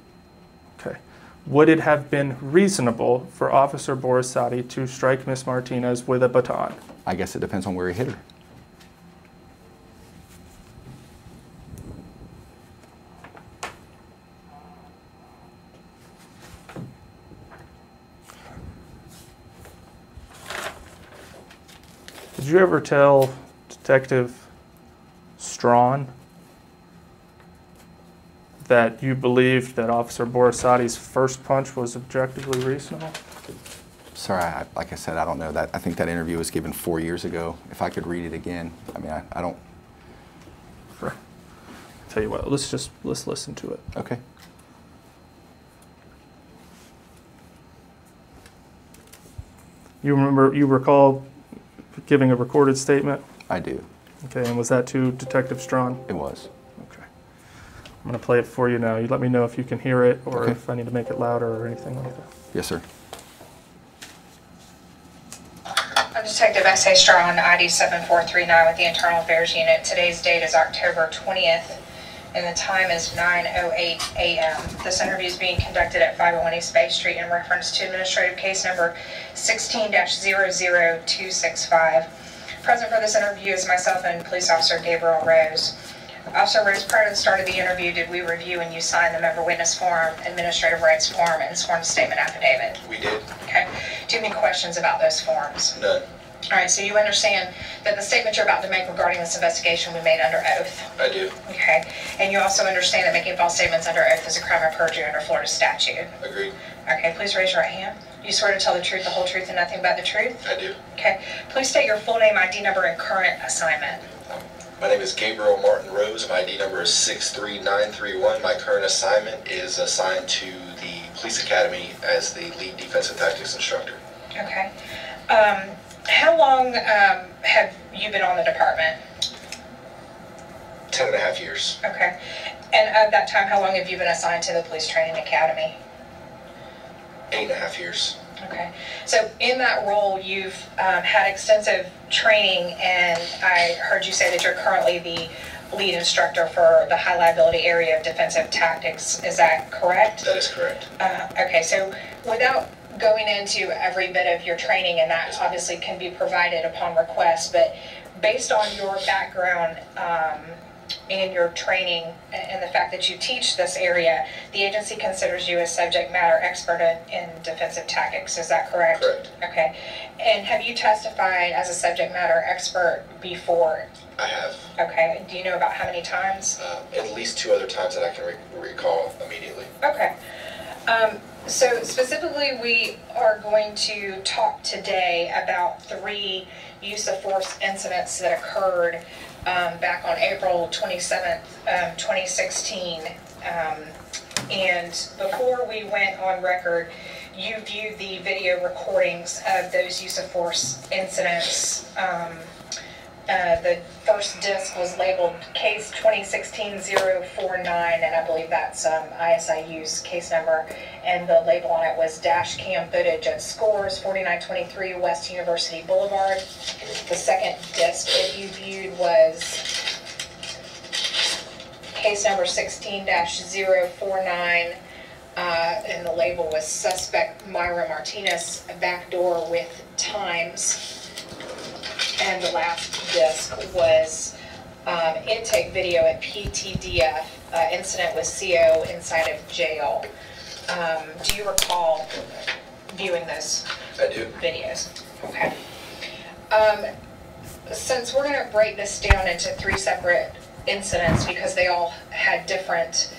Okay. would it have been reasonable for Officer Borisade to strike Ms. Martinez with a baton? I guess it depends on where he hit her. Did you ever tell Detective Strong that you believed that Officer Borisade's first punch was objectively reasonable? Sorry, like I said, I don't know that. I think that interview was given 4 years ago. If I could read it again, I mean, I don't. Sure. Tell you what, let's listen to it. Okay. You remember? You recall giving a recorded statement? I do. Okay, and was that to Detective Strong? It was. Okay. I'm going to play it for you now. You let me know if you can hear it or if I need to make it louder or anything like that. Yes, sir. I'm Detective S.A. Strong, ID 7439 with the Internal Affairs Unit. Today's date is October 20th, and the time is 9:08 a.m. This interview is being conducted at 501 East Bay Street in reference to administrative case number 16-00265. Present for this interview is myself and police officer Gabriel Rose. Officer Rose, prior to the start of the interview, did we review and you sign the member witness form, administrative rights form, and sworn statement affidavit? We did. Okay. Do you have any questions about those forms? None. All right, so you understand that the statement you're about to make regarding this investigation we made under oath? I do. Okay. And you also understand that making false statements under oath is a crime of perjury under Florida statute? Agreed. Okay, please raise your right hand. You swear to tell the truth, the whole truth, and nothing but the truth? I do. Okay. Please state your full name, ID number, and current assignment. My name is Gabriel Martin Rose. My ID number is 63931. My current assignment is assigned to the police academy as the lead defensive tactics instructor. Okay. How long have you been on the department? 10.5 years. Okay. And of that time, how long have you been assigned to the police training academy? 8.5 years. Okay. So in that role, you've had extensive training, and I heard you say that you're currently the lead instructor for the high liability area of defensive tactics. Is that correct? That is correct. Okay. So without going into every bit of your training, and that obviously can be provided upon request, but based on your background and your training and the fact that you teach this area, the agency considers you a subject matter expert in defensive tactics. Is that correct? Correct. Okay. And have you testified as a subject matter expert before? I have. Okay. Do you know about how many times? At least 2 other times that I can recall immediately. Okay. So specifically, we are going to talk today about 3 use of force incidents that occurred back on April 27th, 2016. And before we went on record, you viewed the video recordings of those use of force incidents. The first disc was labeled case 2016-049, and I believe that's ISIU's case number, and the label on it was dash cam footage at Scores 4923 West University Boulevard. The second disc that you viewed was case number 16-049, and the label was suspect Mayra Martinez backdoor with times. And the last disc was intake video at PTDF, incident with CO inside of jail. Do you recall viewing those videos? Okay. Since we're going to break this down into 3 separate incidents because they all had different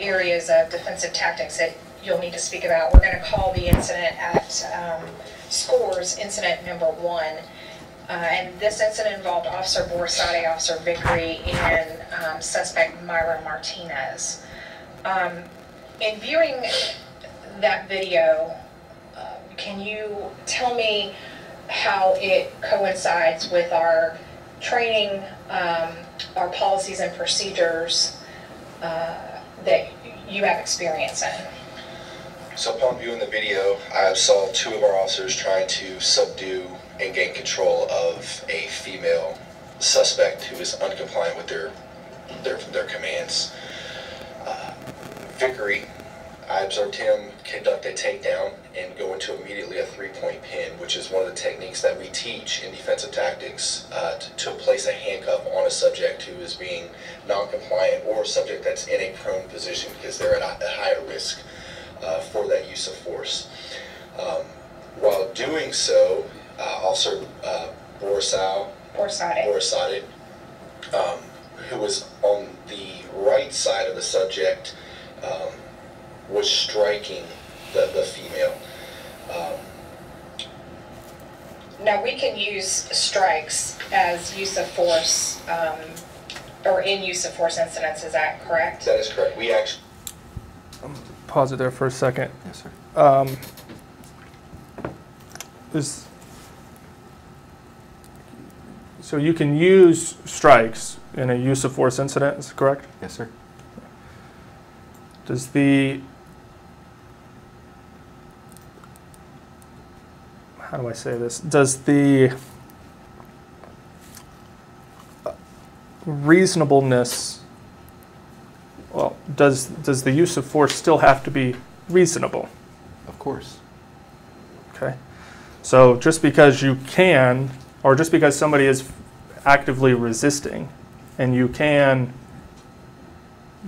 areas of defensive tactics that you'll need to speak about, we're going to call the incident at Scores incident number 1, and this incident involved Officer Borisade, Officer Vickery, and suspect Mayra Martinez. In viewing that video, can you tell me how it coincides with our training, our policies and procedures that you have experience in? So upon viewing the video, I saw 2 of our officers trying to subdue and gain control of a female suspect who is uncompliant with their commands. Vickery I observed him conduct a takedown and go into immediately a three-point pin, which is one of the techniques that we teach in defensive tactics to place a handcuff on a subject who is being non-compliant or a subject that's in a prone position because they're at a higher risk for that use of force. While doing so, Officer Borisade, who was on the right side of the subject, was striking the female. Now we can use strikes as use of force, or in use of force incidents, is that correct? That is correct. We actually... I'm going to pause it there for a second. Yes, sir. So you can use strikes in a use of force incident, is that correct? Yes, sir. Does the... How do I say this? Does the reasonableness, well, does the use of force still have to be reasonable? Of course. Okay. So just because you can, or just because somebody is actively resisting and you can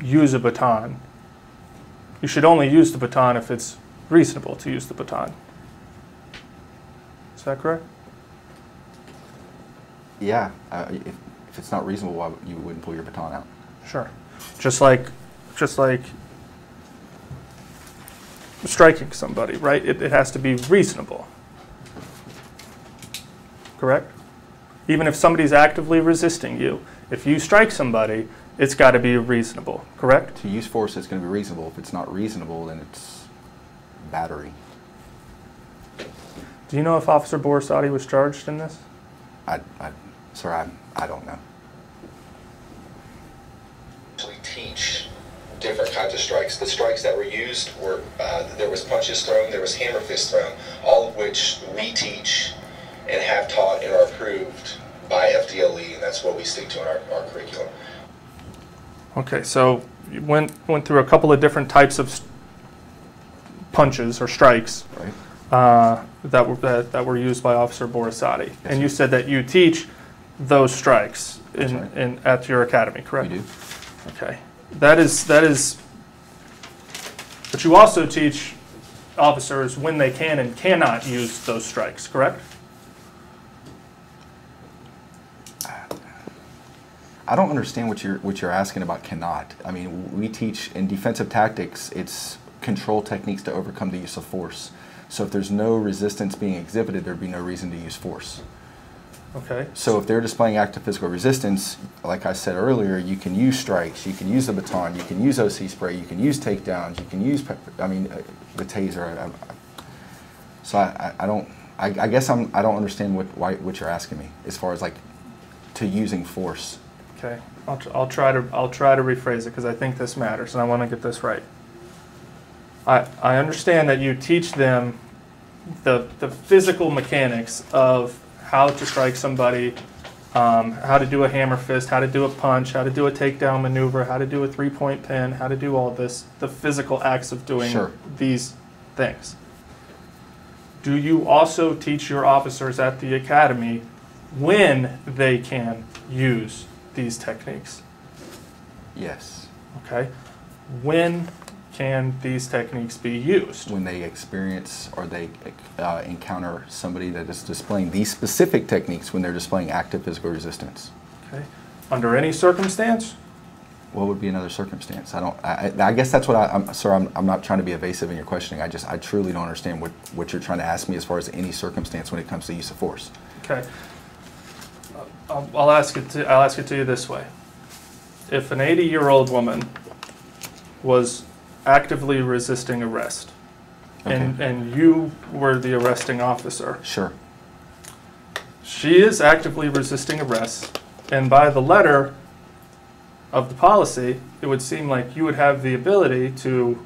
use a baton, you should only use the baton if it's reasonable to use the baton. Is that correct? Yeah. If it's not reasonable, why you wouldn't pull your baton out? Sure. Just like striking somebody, right? It has to be reasonable. Correct? Even if somebody's actively resisting you, if you strike somebody, it's got to be reasonable. Correct? To use force, it's going to be reasonable. If it's not reasonable, then it's battery. Do you know if Officer Borisade was charged in this? Sir, I don't know. We teach different kinds of strikes. The strikes that were used were, there was punches thrown, there was hammer fists thrown, all of which we teach and have taught and are approved by FDLE, and that's what we stick to in our curriculum. Okay, so you went through a couple of different types of punches or strikes. Right. That were used by Officer Borisade, yes, and sir. You said that you teach those strikes at your academy, correct? We do. Okay, that is. But you also teach officers when they can and cannot use those strikes, correct? I don't understand what you're asking about. Cannot. I mean, we teach in defensive tactics. It's control techniques to overcome the use of force. So if there's no resistance being exhibited, there'd be no reason to use force. Okay. So if they're displaying active physical resistance, like I said earlier, you can use strikes, you can use the baton, you can use OC spray, you can use takedowns, you can use, the taser. So I guess I don't understand what you're asking me as far as like to using force. Okay. I'll try to rephrase it because I think this matters and I want to get this right. I understand that you teach them the physical mechanics of how to strike somebody, how to do a hammer fist, how to do a punch, how to do a takedown maneuver, how to do a three-point pin, how to do all this, the physical acts of doing sure. these things. Do you also teach your officers at the academy when they can use these techniques? Yes. Okay. When can these techniques be used? When they experience or they encounter somebody that is displaying these specific techniques, when they're displaying active physical resistance. Okay. Under any circumstance? What would be another circumstance? I guess that's what I'm. Sir, I'm not trying to be evasive in your questioning. I truly don't understand what you're trying to ask me as far as any circumstance when it comes to use of force. Okay. I'll ask it to you this way. If an 80-year-old woman was actively resisting arrest, okay. and you were the arresting officer. Sure. She is actively resisting arrest, and by the letter of the policy, it would seem like you would have the ability to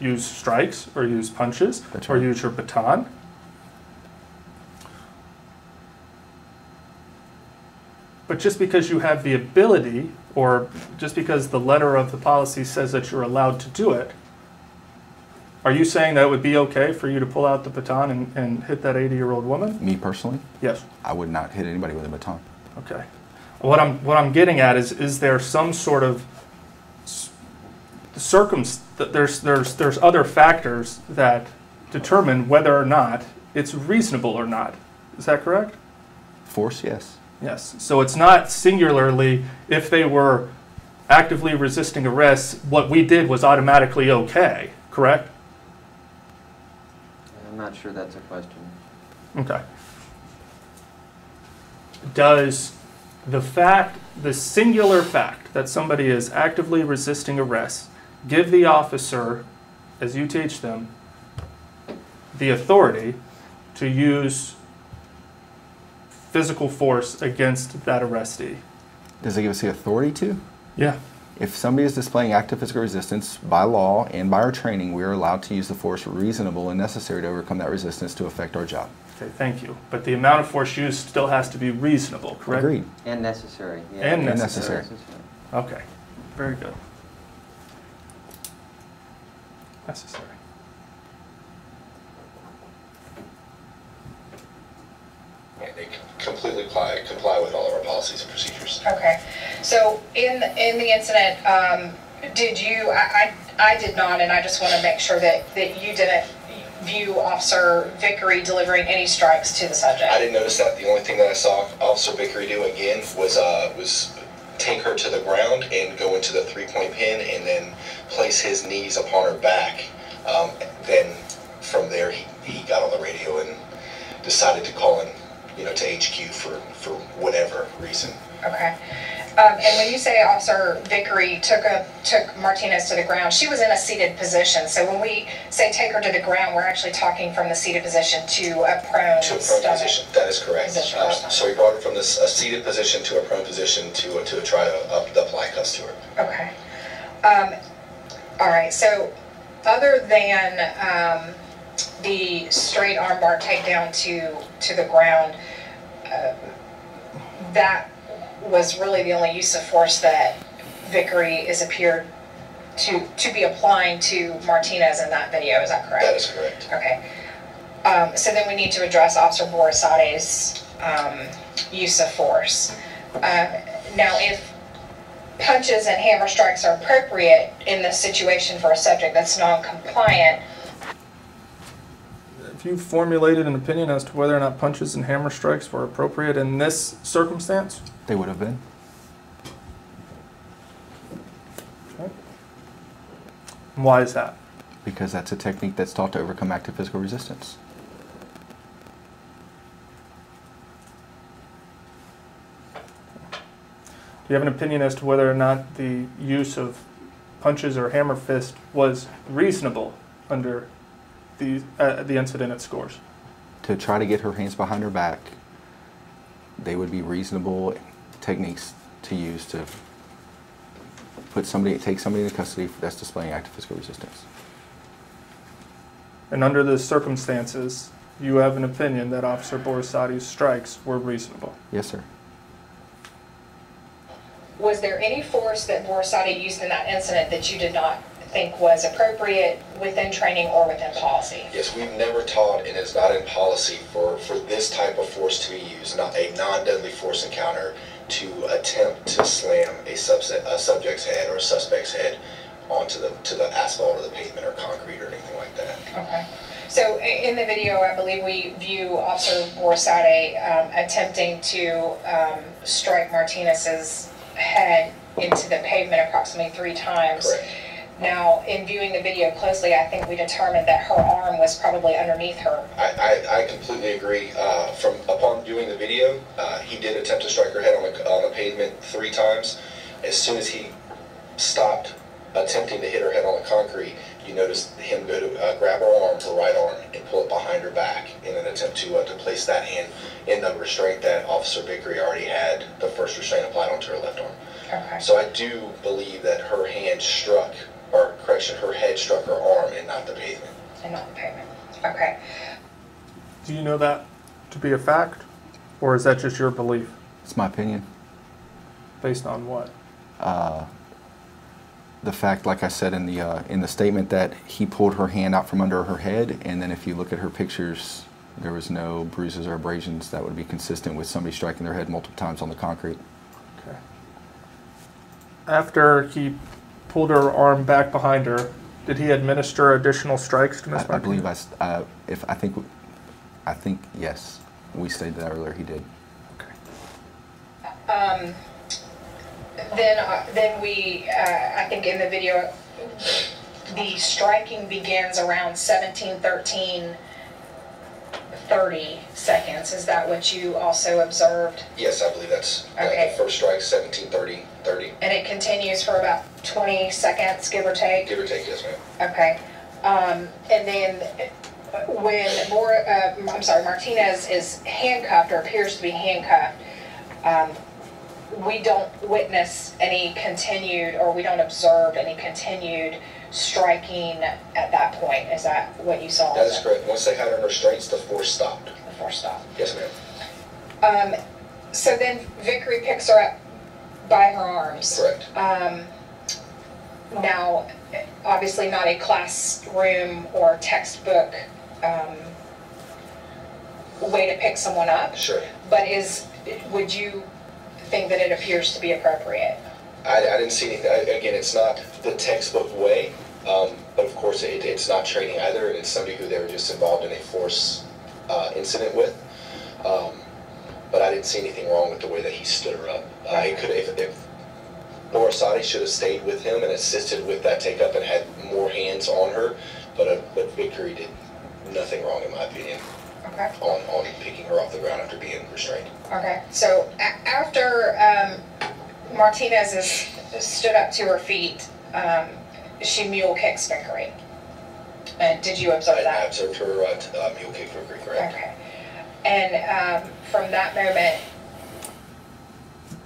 use strikes or use punches That's right. or use your baton. But just because you have the ability, or just because the letter of the policy says that you're allowed to do it, Are you saying that it would be okay for you to pull out the baton and hit that 80-year-old woman? Me personally? Yes. I would not hit anybody with a baton. Okay. What I'm getting at is there some sort of there's other factors that determine whether or not it's reasonable or not. Is that correct? Force, yes. Yes. So it's not singularly if they were actively resisting arrest, what we did was automatically okay, correct? I'm not sure that's a question. Okay. Does the fact, the singular fact that somebody is actively resisting arrest give the officer, as you teach them, the authority to use physical force against that arrestee? Does it give us the authority to? Yeah. If somebody is displaying active physical resistance, by law and by our training, we are allowed to use the force reasonable and necessary to overcome that resistance to affect our job. Okay, thank you. But the amount of force used still has to be reasonable, correct? Agreed. And necessary. Yeah. And necessary. Okay, very good. Necessary. They completely comply with all of our policies and procedures. Okay, so in the incident, did you? I did not, and I just want to make sure that you didn't view Officer Vickery delivering any strikes to the subject. I didn't notice that. The only thing that I saw Officer Vickery do again was take her to the ground and go into the three-point pin, and then place his knees upon her back. Then from there, he got on the radio and decided to call in, you know, to HQ for whatever reason. Okay. And when you say Officer Vickery took Martinez to the ground, she was in a seated position. So when we say take her to the ground, we're actually talking from the seated position to a prone position. That is correct. So we brought her from this seated position to a prone position to try to apply cuffs to her. Okay. All right. So other than the straight armbar takedown to the ground, that was really the only use of force that Vickery is appeared to be applying to Martinez in that video. Is that correct? That is correct. Okay. So then we need to address Officer Borisade's use of force. Now, if punches and hammer strikes are appropriate in this situation for a subject that's non-compliant, you formulated an opinion as to whether or not punches and hammer strikes were appropriate in this circumstance? They would have been. Okay. Why is that? Because that's a technique that's taught to overcome active physical resistance. Do you have an opinion as to whether or not the use of punches or hammer fist was reasonable under the incident at Scores? To try to get her hands behind her back, they would be reasonable techniques to use to put somebody, take somebody into custody that's displaying active physical resistance. And under the circumstances, you have an opinion that Officer Borisade's strikes were reasonable? Yes, sir. Was there any force that Borisade used in that incident that you did not think was appropriate within training or within policy? Yes, we've never taught, and it's not in policy, for this type of force to be used, not a non-deadly force encounter, to attempt to slam a subject's head or a suspect's head onto the asphalt or the pavement or concrete or anything like that. Okay. So in the video, I believe we view Officer Borisade attempting to strike Martinez's head into the pavement approximately 3 times. Correct. Now, in viewing the video closely, I think we determined that her arm was probably underneath her. I completely agree. Upon viewing the video, he did attempt to strike her head on the pavement 3 times. As soon as he stopped attempting to hit her head on the concrete, you noticed him go to grab her arm, her right arm, and pull it behind her back in an attempt to place that hand in the restraint that Officer Vickery already had, the first restraint applied onto her left arm. Okay. So I do believe that her hand struck, or correction, her head struck her arm and not the pavement. And not the pavement. Okay. Do you know that to be a fact, or is that just your belief? It's my opinion. Based on what? the fact, like I said in the statement, that he pulled her hand out from under her head, and then if you look at her pictures, there was no bruises or abrasions that would be consistent with somebody striking their head multiple times on the concrete. Okay. After he pulled her arm back behind her, did he administer additional strikes to Ms. Martinez? I think yes. We stated that earlier. He did. Okay. I think in the video, the striking begins around 17:13:30 seconds. Is that what you also observed? Yes, I believe that's okay. The first strike, 17:30:30. And it continues for about 20 seconds, give or take? Give or take, yes, ma'am. Okay. And then when Martinez is handcuffed or appears to be handcuffed, we don't witness any continued, or we don't observe any continued striking at that point. Is that what you saw? That is correct. Once they had her in restraints, the force stopped. The force stopped. Yes, ma'am. So then Vickery picks her up by her arms. Correct. Now, obviously not a classroom or textbook way to pick someone up. Sure. But would you think that it appears to be appropriate? I didn't see anything. Again, it's not the textbook way, but of course it's not training either. It's somebody who they were just involved in a force incident with. But I didn't see anything wrong with the way that he stood her up. If Borisade should have stayed with him and assisted with that take up and had more hands on her, but Vickery did nothing wrong in my opinion. Okay. On picking her off the ground after being restrained. Okay. So after Martinez is stood up to her feet, she mule kicks Vickery. And did you observe that? I observed her mule kick Vickery, correct. Okay. And from that moment,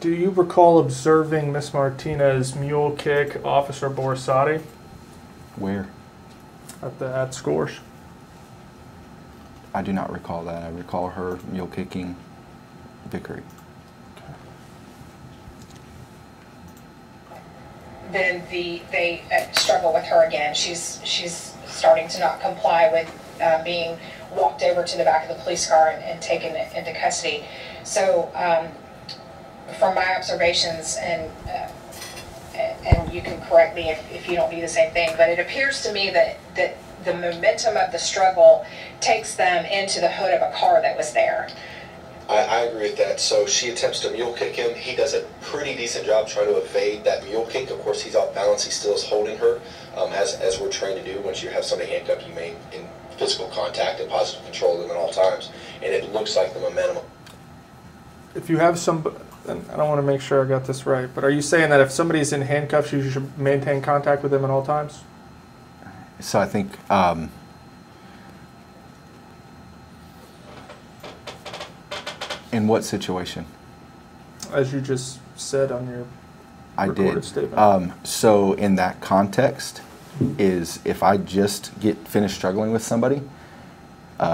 do you recall observing Miss Martinez mule kick Officer Borisade? Where? At Scores. I do not recall that. I recall her mule kicking Vickery. Okay. Then they struggle with her again. She's starting to not comply with being walked over to the back of the police car and taken into custody. So. From my observations, and you can correct me if you don't do the same thing, but it appears to me that the momentum of the struggle takes them into the hood of a car that was there. I agree with that. So she attempts to mule kick him. He does a pretty decent job trying to evade that mule kick. Of course, he's off balance. He still is holding her, as we're trained to do. Once you have somebody handcuffed, you may in physical contact and positive control them at all times. And it looks like the momentum. If you have some... And I don't want to make sure I got this right, but are you saying that if somebody's in handcuffs, you should maintain contact with them at all times? So I think in what situation? As you just said on your recorded statement. So in that context is if I just finished struggling with somebody,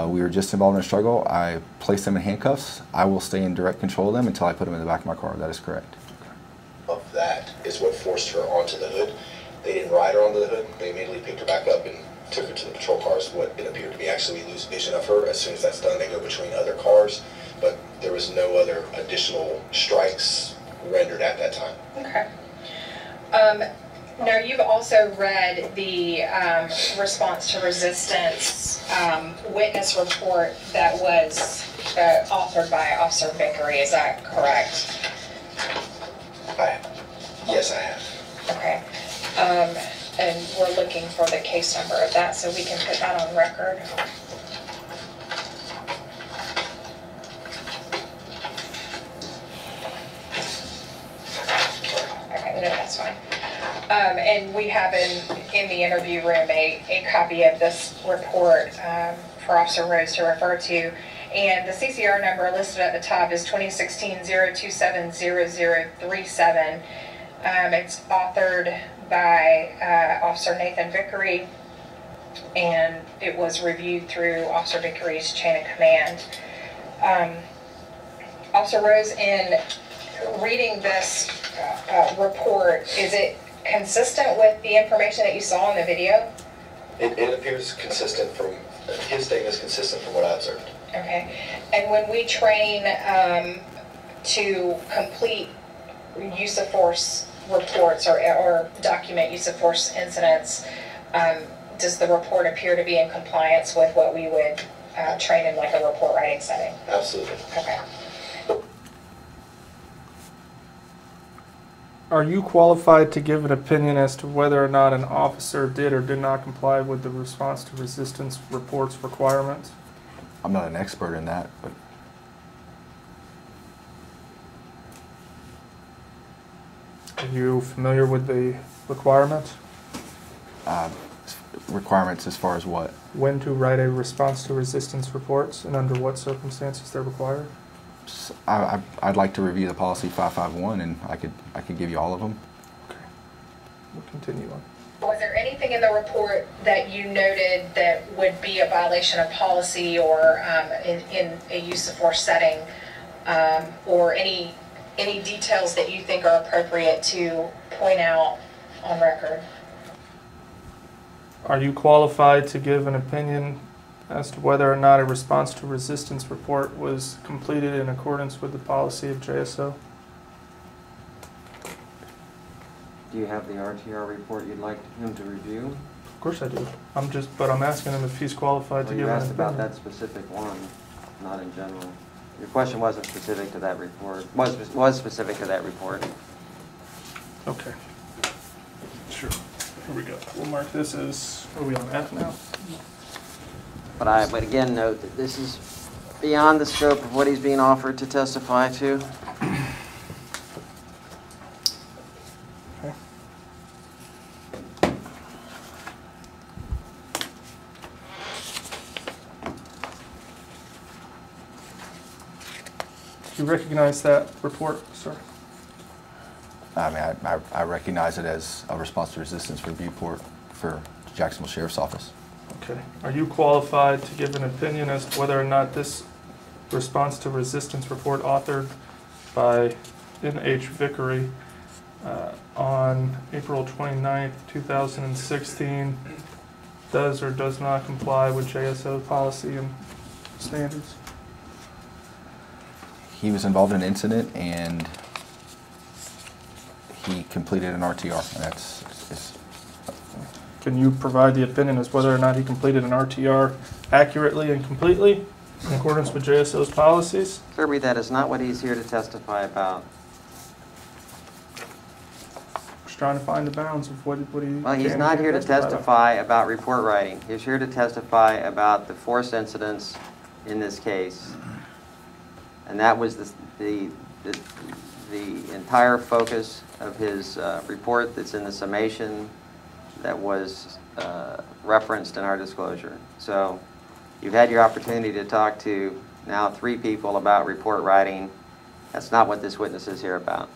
we were just involved in a struggle. I placed them in handcuffs. I will stay in direct control of them until I put them in the back of my car. That is correct. Of that is what forced her onto the hood. They didn't ride her onto the hood. They immediately picked her back up and took her to the patrol cars. What it appeared to be, actually, we lose vision of her. As soon as that's done, they go between other cars. But there was no other additional strikes rendered at that time. Okay. Now, you've also read the response to resistance witness report that was authored by Officer Vickery. Is that correct? Yes, I have. Okay. And we're looking for the case number of that so we can put that on record. Okay, no, that's fine. And we have in the interview room a copy of this report for Officer Rose to refer to. And the CCR number listed at the top is 2016-027-0037. It's authored by Officer Nathan Vickery, and it was reviewed through Officer Vickery's chain of command. Officer Rose, in reading this report, is it consistent with the information that you saw in the video? It appears consistent from, his statement is consistent from what I observed. Okay. And when we train to complete use of force reports or document use of force incidents, does the report appear to be in compliance with what we would train in like a report writing setting? Absolutely. Okay. Are you qualified to give an opinion as to whether or not an officer did or did not comply with the response to resistance reports requirements? I'm not an expert in that, but. Are you familiar with the requirements? Requirements as far as what? When to write a response to resistance reports and under what circumstances they're required? I'd like to review the policy 551, and I could give you all of them. Okay, we'll continue on. Was there anything in the report that you noted that would be a violation of policy or in a use of force setting, or any details that you think are appropriate to point out on record? Are you qualified to give an opinion as to whether or not a response to resistance report was completed in accordance with the policy of JSO? Do you have the RTR report you'd like him to review? Of course I do. But I'm asking him if he's qualified to give an opinion. You asked about that specific one, not in general. Your question wasn't specific to that report. Was specific to that report. Okay. Sure. Here we go. We'll mark this as. Are we on F now? But I would again note that this is beyond the scope of what he's being offered to testify to. Okay. Do you recognize that report, sir? I mean, I recognize it as a response to resistance review report for Jacksonville Sheriff's Office. Okay. Are you qualified to give an opinion as to whether or not this response to resistance report authored by N.H. Vickery on April 29th, 2016 does or does not comply with JSO policy and standards? He was involved in an incident and he completed an RTR. That's. Can you provide the opinion as whether or not he completed an RTR accurately and completely in accordance with JSO's policies? Kirby, that is not what he's here to testify about. Just trying to find the bounds of what he. Well, he's not here to testify about report writing. He's here to testify about the force incidents in this case, and that was the entire focus of his report. That's in the summation. That was referenced in our disclosure. So you've had your opportunity to talk to now 3 people about report writing. That's not what this witness is here about.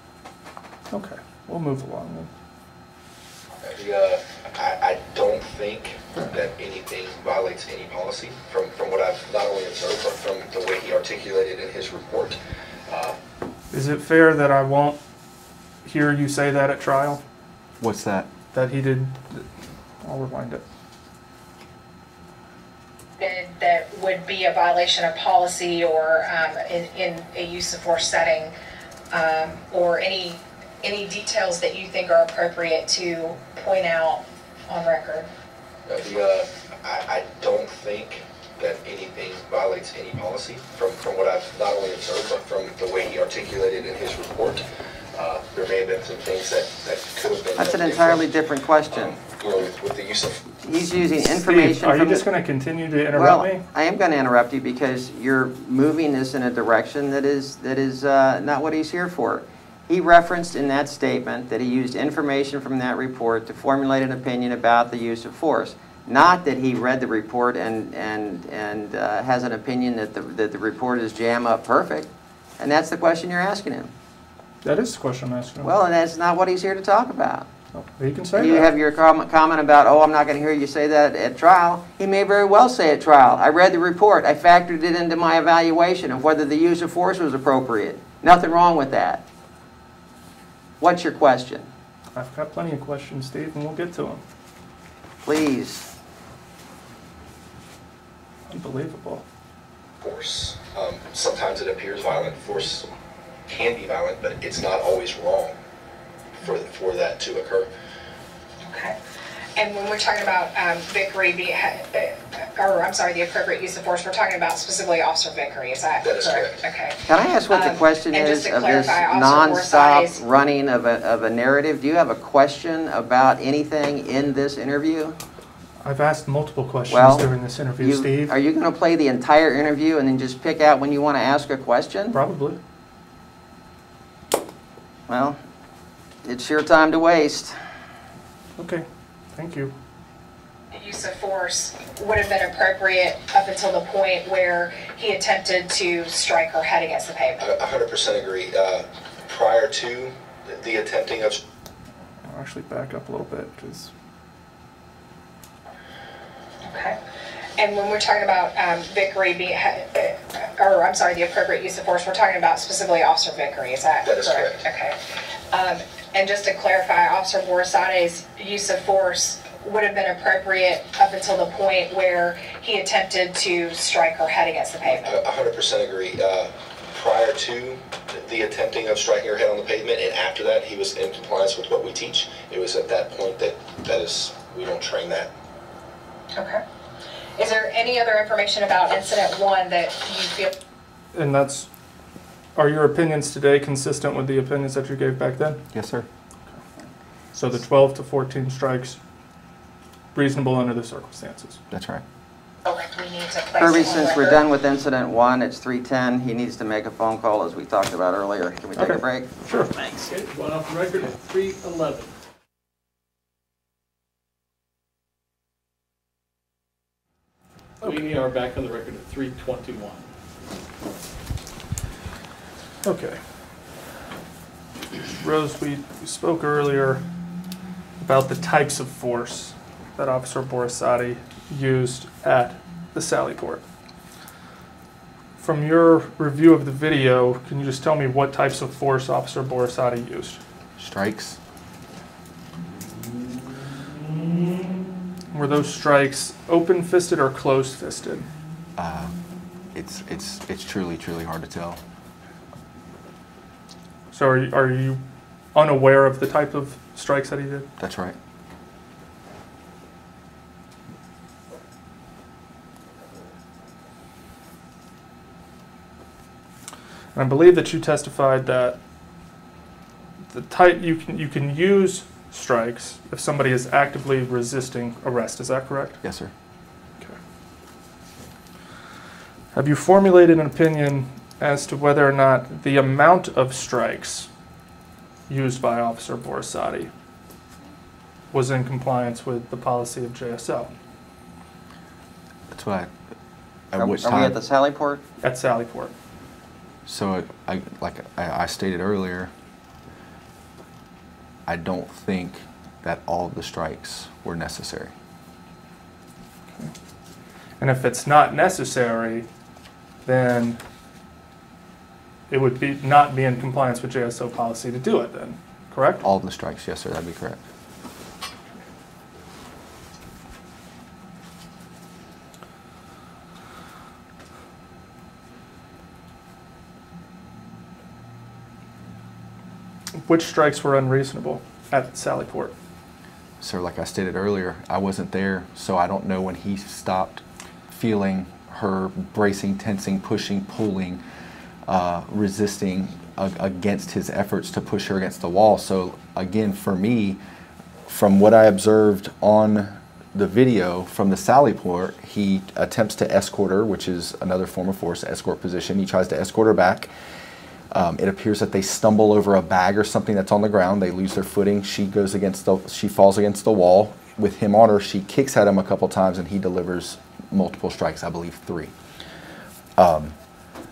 Okay, we'll move along then. I don't think that anything violates any policy from what I've not only observed, but from the way he articulated in his report. Is it fair that I won't hear you say that at trial? What's that? That he did, I'll rewind it. That would be a violation of policy or in a use of force setting, or any details that you think are appropriate to point out on record? I don't think that anything violates any policy from what I've not only observed, but from the way he articulated in his report. There may have been some things that could have been. That's an entirely different question. With the use of. He's using information. Steve, are you just going to continue to interrupt me? Well, I am going to interrupt you because you're moving this in a direction that is not what he's here for. He referenced in that statement that he used information from that report to formulate an opinion about the use of force. Not that he read the report and has an opinion that the report is jam up perfect. And that's the question you're asking him. That is the question I'm asking. Well, and that's not what he's here to talk about. Oh, he can say that. You have your comment about, oh, I'm not going to hear you say that at trial. He may very well say at trial, I read the report. I factored it into my evaluation of whether the use of force was appropriate. Nothing wrong with that. What's your question? I've got plenty of questions, Steve, and we'll get to them. Please. Unbelievable. Of course. Sometimes it appears violent. Force can be violent, but it's not always wrong for that to occur. Okay. And when we're talking about Vickery, the appropriate use of force, we're talking about specifically Officer Vickery. Is that correct? Okay. Can I ask what the question is of this nonstop running of a narrative? Do you have a question about anything in this interview? I've asked multiple questions during this interview, Steve. Are you going to play the entire interview and then just pick out when you want to ask a question? Probably. Well, it's your time to waste. Okay. Thank you. The use of force would have been appropriate up until the point where he attempted to strike her head against the pavement. I 100% agree. Prior to the attempting of... I'll actually back up a little bit, because... Okay. And when we're talking about Vickery, the appropriate use of force, we're talking about specifically Officer Vickery. Is that correct? That is correct. Okay. And just to clarify, Officer Borisade's use of force would have been appropriate up until the point where he attempted to strike her head against the pavement. I 100% agree. Prior to the attempting of striking her head on the pavement, and after that, he was in compliance with what we teach. It was at that point we don't train that. Okay. Is there any other information about Incident 1 that you feel? And that's... Are your opinions today consistent with the opinions that you gave back then? Yes, sir. Okay. So the 12 to 14 strikes, reasonable under the circumstances. That's right. Kirby, since we're done with Incident 1, it's 3:10. He needs to make a phone call, as we talked about earlier. Can we take a break? Sure. Thanks. Okay, one off the record at 3:11. Okay. We are back on the record at 3:21. Okay. Rose, we spoke earlier about the types of force that Officer Borisade used at the Sallyport. From your review of the video, can you just tell me what types of force Officer Borisade used? Strikes. Were those strikes open-fisted or closed-fisted? It's truly hard to tell. So are you unaware of the type of strikes that he did? That's right. And I believe that you testified that the type you can use strikes if somebody is actively resisting arrest. Is that correct? Yes, sir. Okay. Have you formulated an opinion as to whether or not the amount of strikes used by Officer Borisade was in compliance with the policy of JSL? That's what Are we at the Sallyport? At Sallyport. So, like I stated earlier, I don't think that all of the strikes were necessary. Okay. And if it's not necessary, then it would be not be in compliance with JSO policy to do it then, correct? All of the strikes, yes, sir, that'd be correct. Which strikes were unreasonable at Sallyport? Sir, like I stated earlier, I wasn't there, so I don't know when he stopped feeling her bracing, tensing, pushing, pulling, resisting against his efforts to push her against the wall. So again, for me, from what I observed on the video from the Sallyport, he attempts to escort her, which is another form of force, escort position. He tries to escort her back. It appears that they stumble over a bag or something that's on the ground. They lose their footing. She falls against the wall. With him on her, she kicks at him a couple times, and he delivers multiple strikes, I believe 3.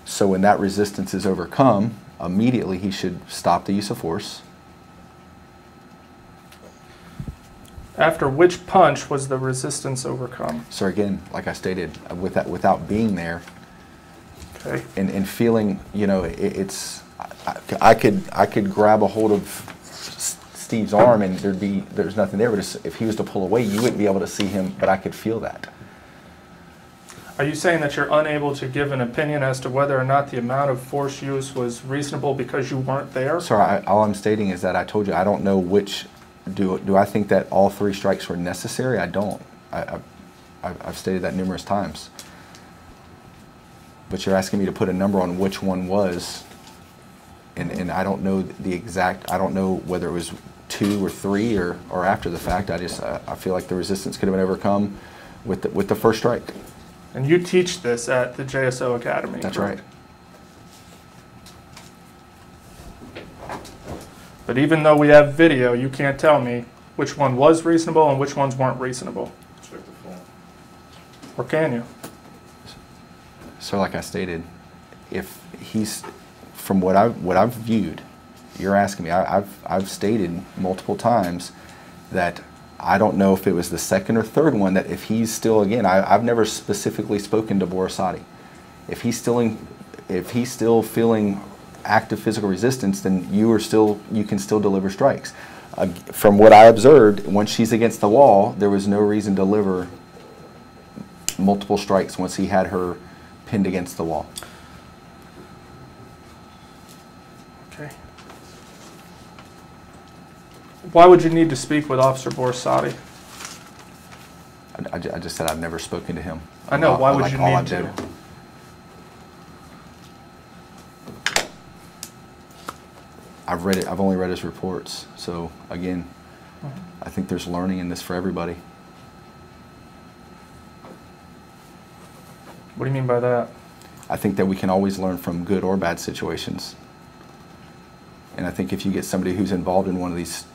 So when that resistance is overcome, immediately he should stop the use of force. After which punch was the resistance overcome? So again, like I stated, without being there, okay, and feeling, you know, I could grab a hold of Steve's arm and there's nothing there. But if he was to pull away, you wouldn't be able to see him, but I could feel that. Are you saying that you're unable to give an opinion as to whether or not the amount of force use was reasonable because you weren't there? Sir, all I'm stating is that I told you I don't know which. Do I think that all three strikes were necessary? I don't. I've stated that numerous times. But you're asking me to put a number on which one was, and I don't know the exact, I don't know whether it was 2 or 3 or after the fact. I feel like the resistance could have been overcome with the first strike. And you teach this at the JSO Academy. That's correct? Right. But even though we have video, you can't tell me which one was reasonable and which ones weren't reasonable. Check the phone. Or can you? So like I stated, if he's, from what I've viewed, you're asking me, I've stated multiple times that I don't know if it was the second or third one, that if he's still, again, I've never specifically spoken to Borisade. If he's still feeling active physical resistance, then you can still deliver strikes. From what I observed, once she's against the wall, there was no reason to deliver multiple strikes once he had her pinned against the wall. Okay. Why would you need to speak with Officer Borisade? I just said I've never spoken to him. I know. Why would you need to? I've read it. I've only read his reports. So again, I think there's learning in this for everybody. What do you mean by that? I think that we can always learn from good or bad situations. And I think if you get somebody who's involved in one of these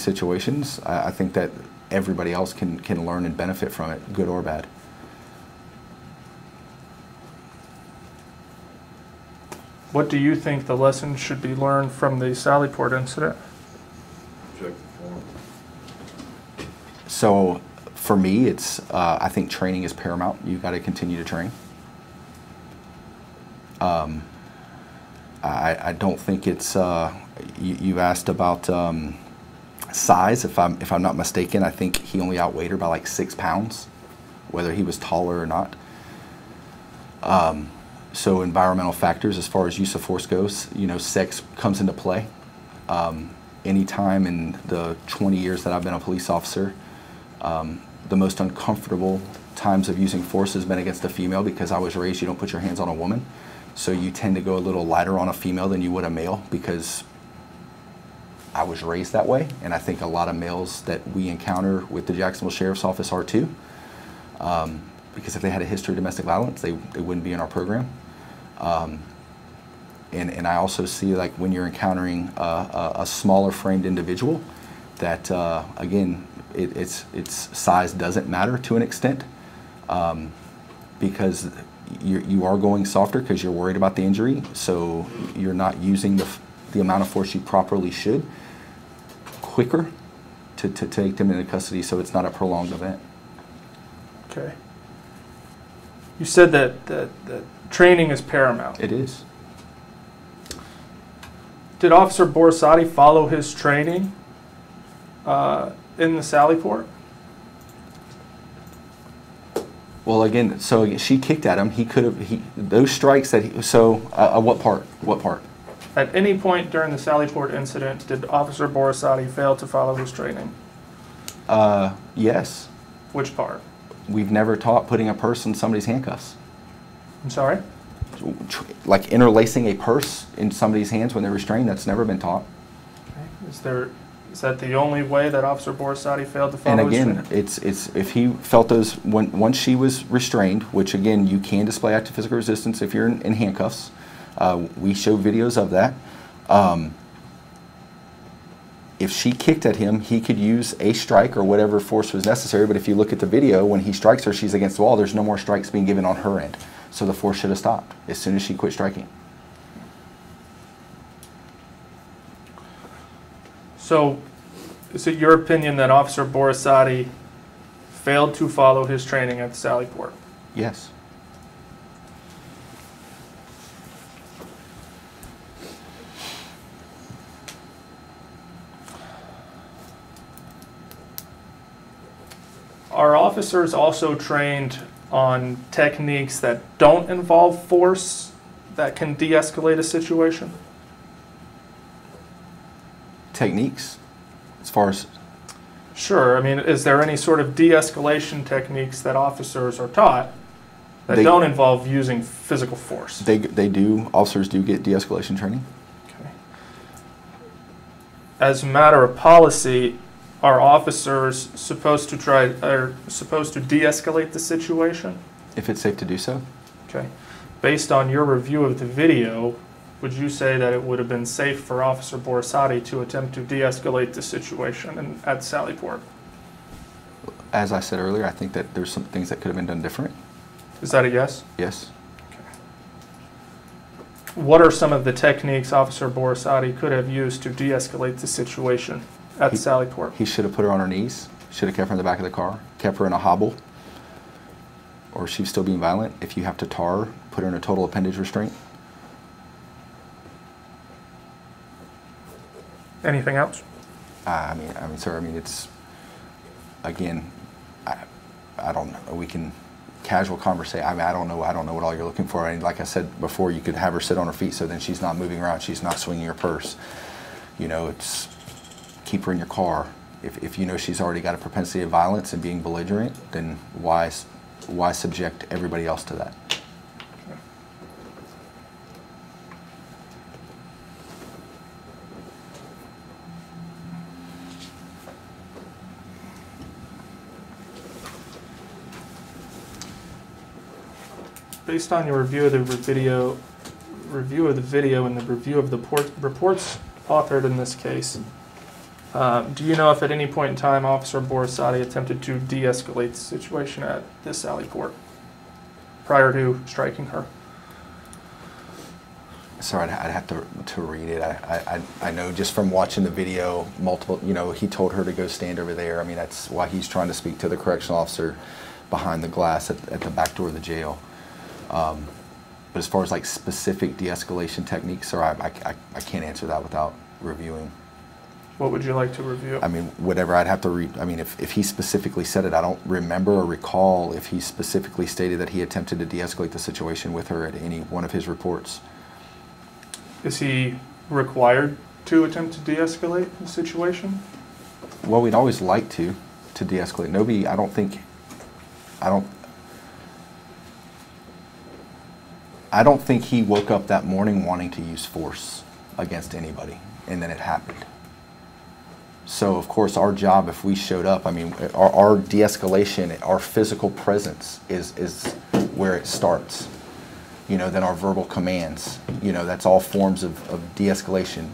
situations, I think that everybody else can learn and benefit from it, good or bad. What do you think the lesson should be learned from the Sallyport incident? Check the form. So for me, it's I think training is paramount. You've got to continue to train. I don't think it's you've asked about size. If I'm not mistaken, I think he only outweighed her by like 6 pounds, whether he was taller or not. So environmental factors, as far as use of force goes, you know, sex comes into play. Any time in the 20 years that I've been a police officer, the most uncomfortable times of using force has been against a female, because I was raised, you don't put your hands on a woman. So you tend to go a little lighter on a female than you would a male, because I was raised that way. And I think a lot of males that we encounter with the Jacksonville Sheriff's Office are too. Because if they had a history of domestic violence, they wouldn't be in our program. And I also see, like, when you're encountering a smaller framed individual, that again, its size doesn't matter to an extent, because you are going softer because you're worried about the injury, so you're not using the amount of force you properly should quicker to take them into custody, so it's not a prolonged event. Okay. You said that training is paramount. It is. Did Officer Borisade follow his training in the Sallyport? Well, again, so she kicked at him. He could have those strikes that he. So, what part? What part? At any point during the Sallyport incident, did Officer Borisade fail to follow his training? Yes. Which part? We've never taught putting a purse in somebody's handcuffs. I'm sorry? Like interlacing a purse in somebody's hands when they're restrained, that's never been taught. Okay. Is that the only way that Officer Borisade failed to follow his training? And again, if he felt those, once she was restrained, which again, you can display active physical resistance if you're in handcuffs. We show videos of that. If she kicked at him, he could use a strike or whatever force was necessary. But if you look at the video, when he strikes her, she's against the wall. There's no more strikes being given on her end. So the force should have stopped as soon as she quit striking. So is it your opinion that Officer Borisade failed to follow his training at the Sallyport? Yes. Our officers also trained on techniques that don't involve force that can de-escalate a situation? Techniques, as far as? Sure, I mean, is there any sort of de-escalation techniques that officers are taught that don't involve using physical force? They do, officers do get de-escalation training. Okay. As a matter of policy, are officers supposed to de-escalate the situation? If it's safe to do so. Okay. Based on your review of the video, would you say that it would have been safe for Officer Borisade to attempt to de-escalate the situation at Sallyport? As I said earlier, I think that there's some things that could have been done different. Is that a yes? Yes. Okay. What are some of the techniques Officer Borisade could have used to de-escalate the situation at Sallyport? He should have put her on her knees, should have kept her in the back of the car, kept her in a hobble, or she's still being violent. If you have to tar her, put her in a total appendage restraint. Anything else? I mean, it's, again, I don't know. We can casual conversation. I mean, I don't know what all you're looking for. I mean, like I said before, you could have her sit on her feet, so then she's not moving around, she's not swinging her purse. You know, it's, keep her in your car. If you know she's already got a propensity of violence and being belligerent, then why subject everybody else to that? Okay. Based on your review of the video, and the review of the reports authored in this case, do you know if at any point in time Officer Borisade attempted to de-escalate the situation at this Sallyport prior to striking her? Sorry, I'd have to read it. I know just from watching the video, multiple, you know, he told her to go stand over there. I mean, that's why he's trying to speak to the correctional officer behind the glass at the back door of the jail. But as far as like specific de-escalation techniques, sir, I can't answer that without reviewing. What would you like to review? I mean, whatever I'd have to read. I mean, if he specifically said it, I don't remember or recall if he specifically stated that he attempted to de-escalate the situation with her at any one of his reports. Is he required to attempt to de-escalate the situation? Well, we'd always like to de-escalate. Nobody, I don't think he woke up that morning wanting to use force against anybody, and then it happened. So, of course, our job, if we showed up, I mean, our de-escalation, our physical presence is where it starts. You know, then our verbal commands, you know, that's all forms of de-escalation.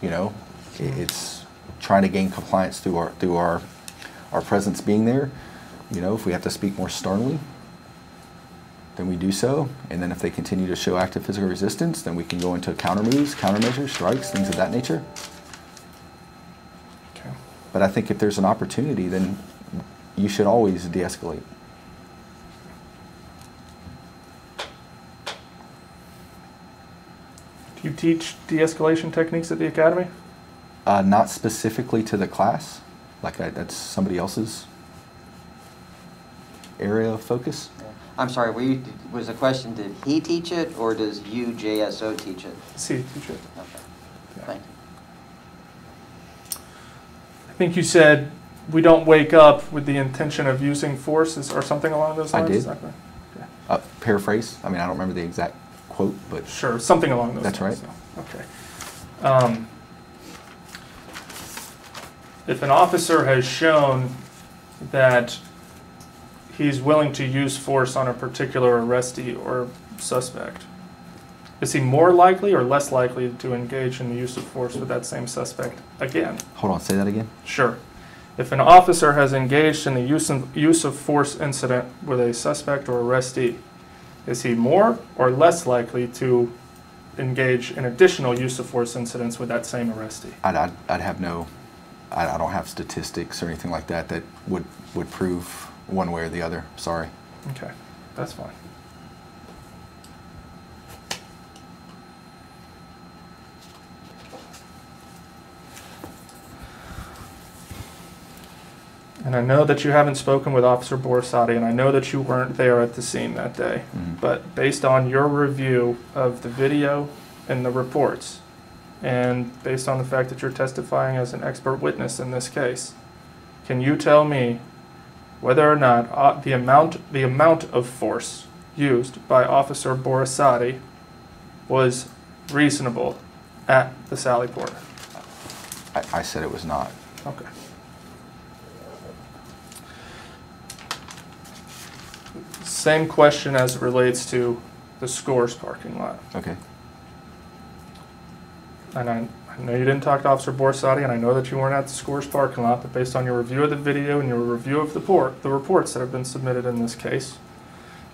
You know, it's trying to gain compliance through our presence being there. You know, if we have to speak more sternly, then we do so. And then if they continue to show active physical resistance, then we can go into counter moves, countermeasures, strikes, things of that nature. But I think if there's an opportunity, then you should always de-escalate. Do you teach de-escalation techniques at the academy? Not specifically to the class. Like that's somebody else's area of focus. I'm sorry, was the question, did he teach it or does UJSO teach it? See, teach it. Okay, yeah. Thank you. I think you said we don't wake up with the intention of using force or something along those lines. I did. Exactly. Okay. Paraphrase. I mean, I don't remember the exact quote, but sure, something along those lines. That's right. So, okay. If an officer has shown that he's willing to use force on a particular arrestee or suspect, is he more likely or less likely to engage in the use of force with that same suspect again? Hold on, say that again? Sure. If an officer has engaged in the use of force incident with a suspect or arrestee, is he more or less likely to engage in additional use of force incidents with that same arrestee? I'd have no, I don't have statistics or anything like that that would prove one way or the other. Sorry. Okay, that's fine. And I know that you haven't spoken with Officer Borisade, and I know that you weren't there at the scene that day. But based on your review of the video and the reports, and based on the fact that you're testifying as an expert witness in this case, can you tell me whether or not the amount of force used by Officer Borisade was reasonable at the Sallyport? I said it was not. Okay. Same question as it relates to the Scores parking lot. Okay. And I know you didn't talk to Officer Borisade, and I know that you weren't at the Scores parking lot, but based on your review of the video and your review of the reports that have been submitted in this case,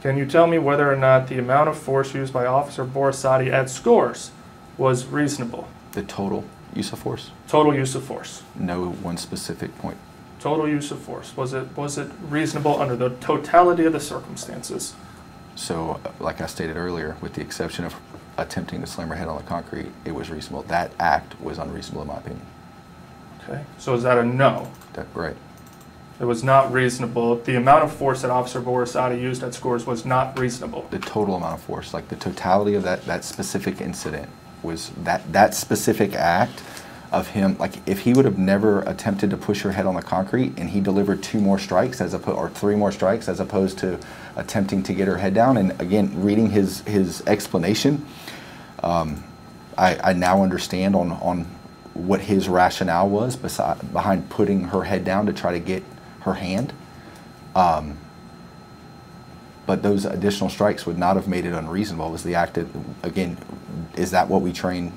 can you tell me whether or not the amount of force used by Officer Borisade at Scores was reasonable? The total use of force? Total use of force. No one specific point. Total use of force. Was it reasonable under the totality of the circumstances? So, like I stated earlier, with the exception of attempting to slam her head on the concrete, it was reasonable. That act was unreasonable in my opinion. Okay. So is that a no? That, right. It was not reasonable. The amount of force that Officer Borisade used at Scores was not reasonable. The total amount of force, like the totality of that specific incident, was that specific act of him, like if he would have never attempted to push her head on the concrete and he delivered three more strikes as opposed to attempting to get her head down. And again, reading his explanation, I now understand on what his rationale was behind putting her head down to try to get her hand. But those additional strikes would not have made it unreasonable. It was the act that, again, is that what we train?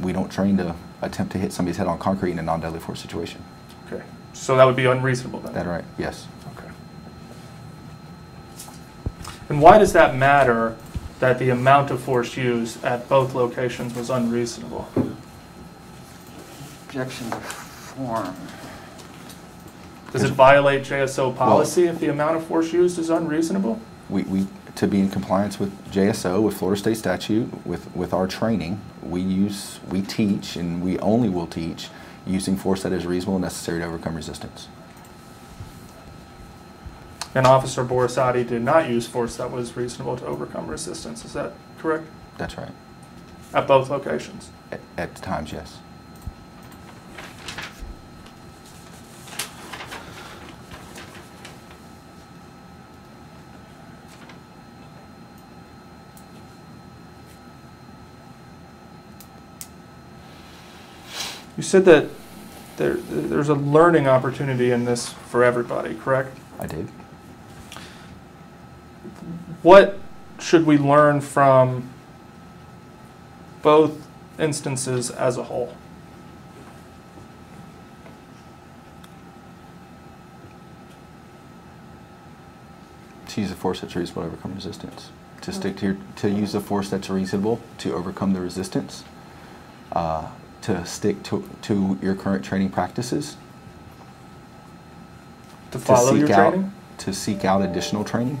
We don't train to attempt to hit somebody's head on concrete in a non-deadly force situation. Okay. So that would be unreasonable then? That's right, yes. Okay. And why does that matter that the amount of force used at both locations was unreasonable? Objection to form. Does it violate JSO policy if the amount of force used is unreasonable? We to be in compliance with JSO, with Florida State statute, with our training, we teach and we only will teach using force that is reasonable and necessary to overcome resistance. And Officer Borisade did not use force that was reasonable to overcome resistance. Is that correct? That's right. At both locations? At times, yes. You said that there's a learning opportunity in this for everybody, correct? I did. What should we learn from both instances as a whole? To use the force that's reasonable to overcome resistance. To stick to use the force that's reasonable to overcome the resistance. To stick to your current training practices. To follow your training? To seek out additional training.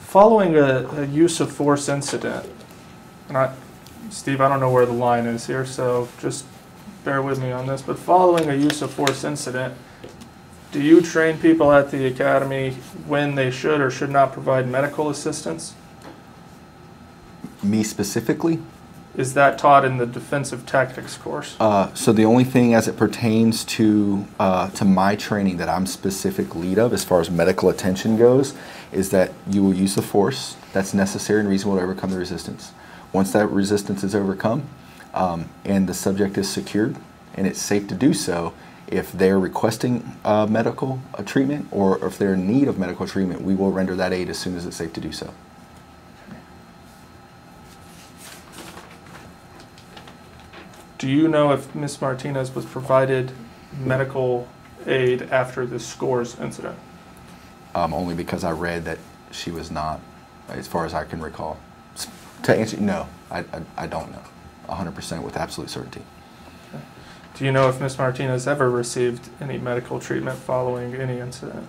Following a use of force incident, and Steve, I don't know where the line is here, so just bear with me on this, but following a use of force incident, do you train people at the academy when they should or should not provide medical assistance? Me specifically? Is that taught in the defensive tactics course? So the only thing as it pertains to my training that I'm specific lead of as far as medical attention goes is that you will use the force that's necessary and reasonable to overcome the resistance. Once that resistance is overcome, and the subject is secured and it's safe to do so, if they're requesting medical treatment or if they're in need of medical treatment, we will render that aid as soon as it's safe to do so. Do you know if Ms. Martinez was provided medical aid after the Scores incident? Only because I read that she was not, as far as I can recall. To answer, no, I don't know. 100% with absolute certainty. Okay. Do you know if Ms. Martinez ever received any medical treatment following any incident?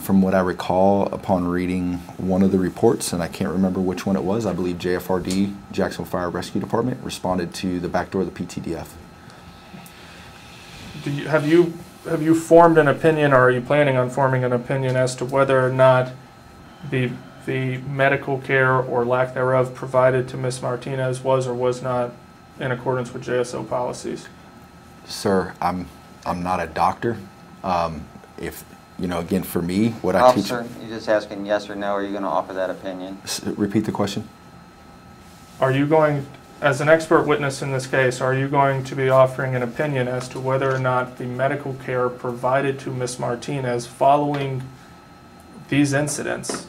From what I recall upon reading one of the reports, and I can't remember which one it was, I believe JFRD, Jacksonville Fire Rescue Department, responded to the back door of the PTDF. Do you, have you formed an opinion, or are you planning on forming an opinion as to whether or not the medical care or lack thereof provided to Ms. Martinez was or was not in accordance with JSO policies? Sir, I'm not a doctor. If you know, again, for me, what Officer, I teach. Officer, you're just asking yes or no. Are you going to offer that opinion? Repeat the question. Are you going, as an expert witness in this case, are you going to be offering an opinion as to whether or not the medical care provided to Ms. Martinez following these incidents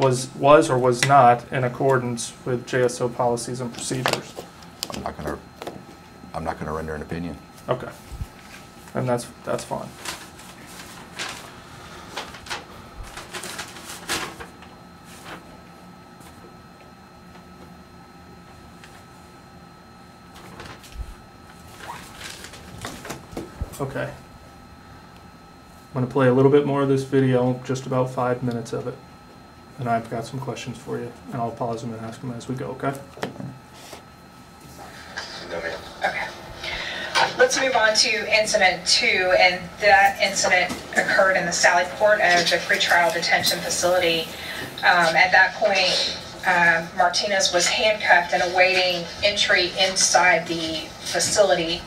was or was not in accordance with JSO policies and procedures? I'm not going to render an opinion. Okay, and that's fine. Okay, I'm going to play a little bit more of this video, just about 5 minutes of it, and I've got some questions for you, and I'll pause them and ask them as we go, okay? Okay. Let's move on to Incident 2, and that incident occurred in the Sallyport of the pretrial detention facility. At that point, Martinez was handcuffed and awaiting entry inside the facility.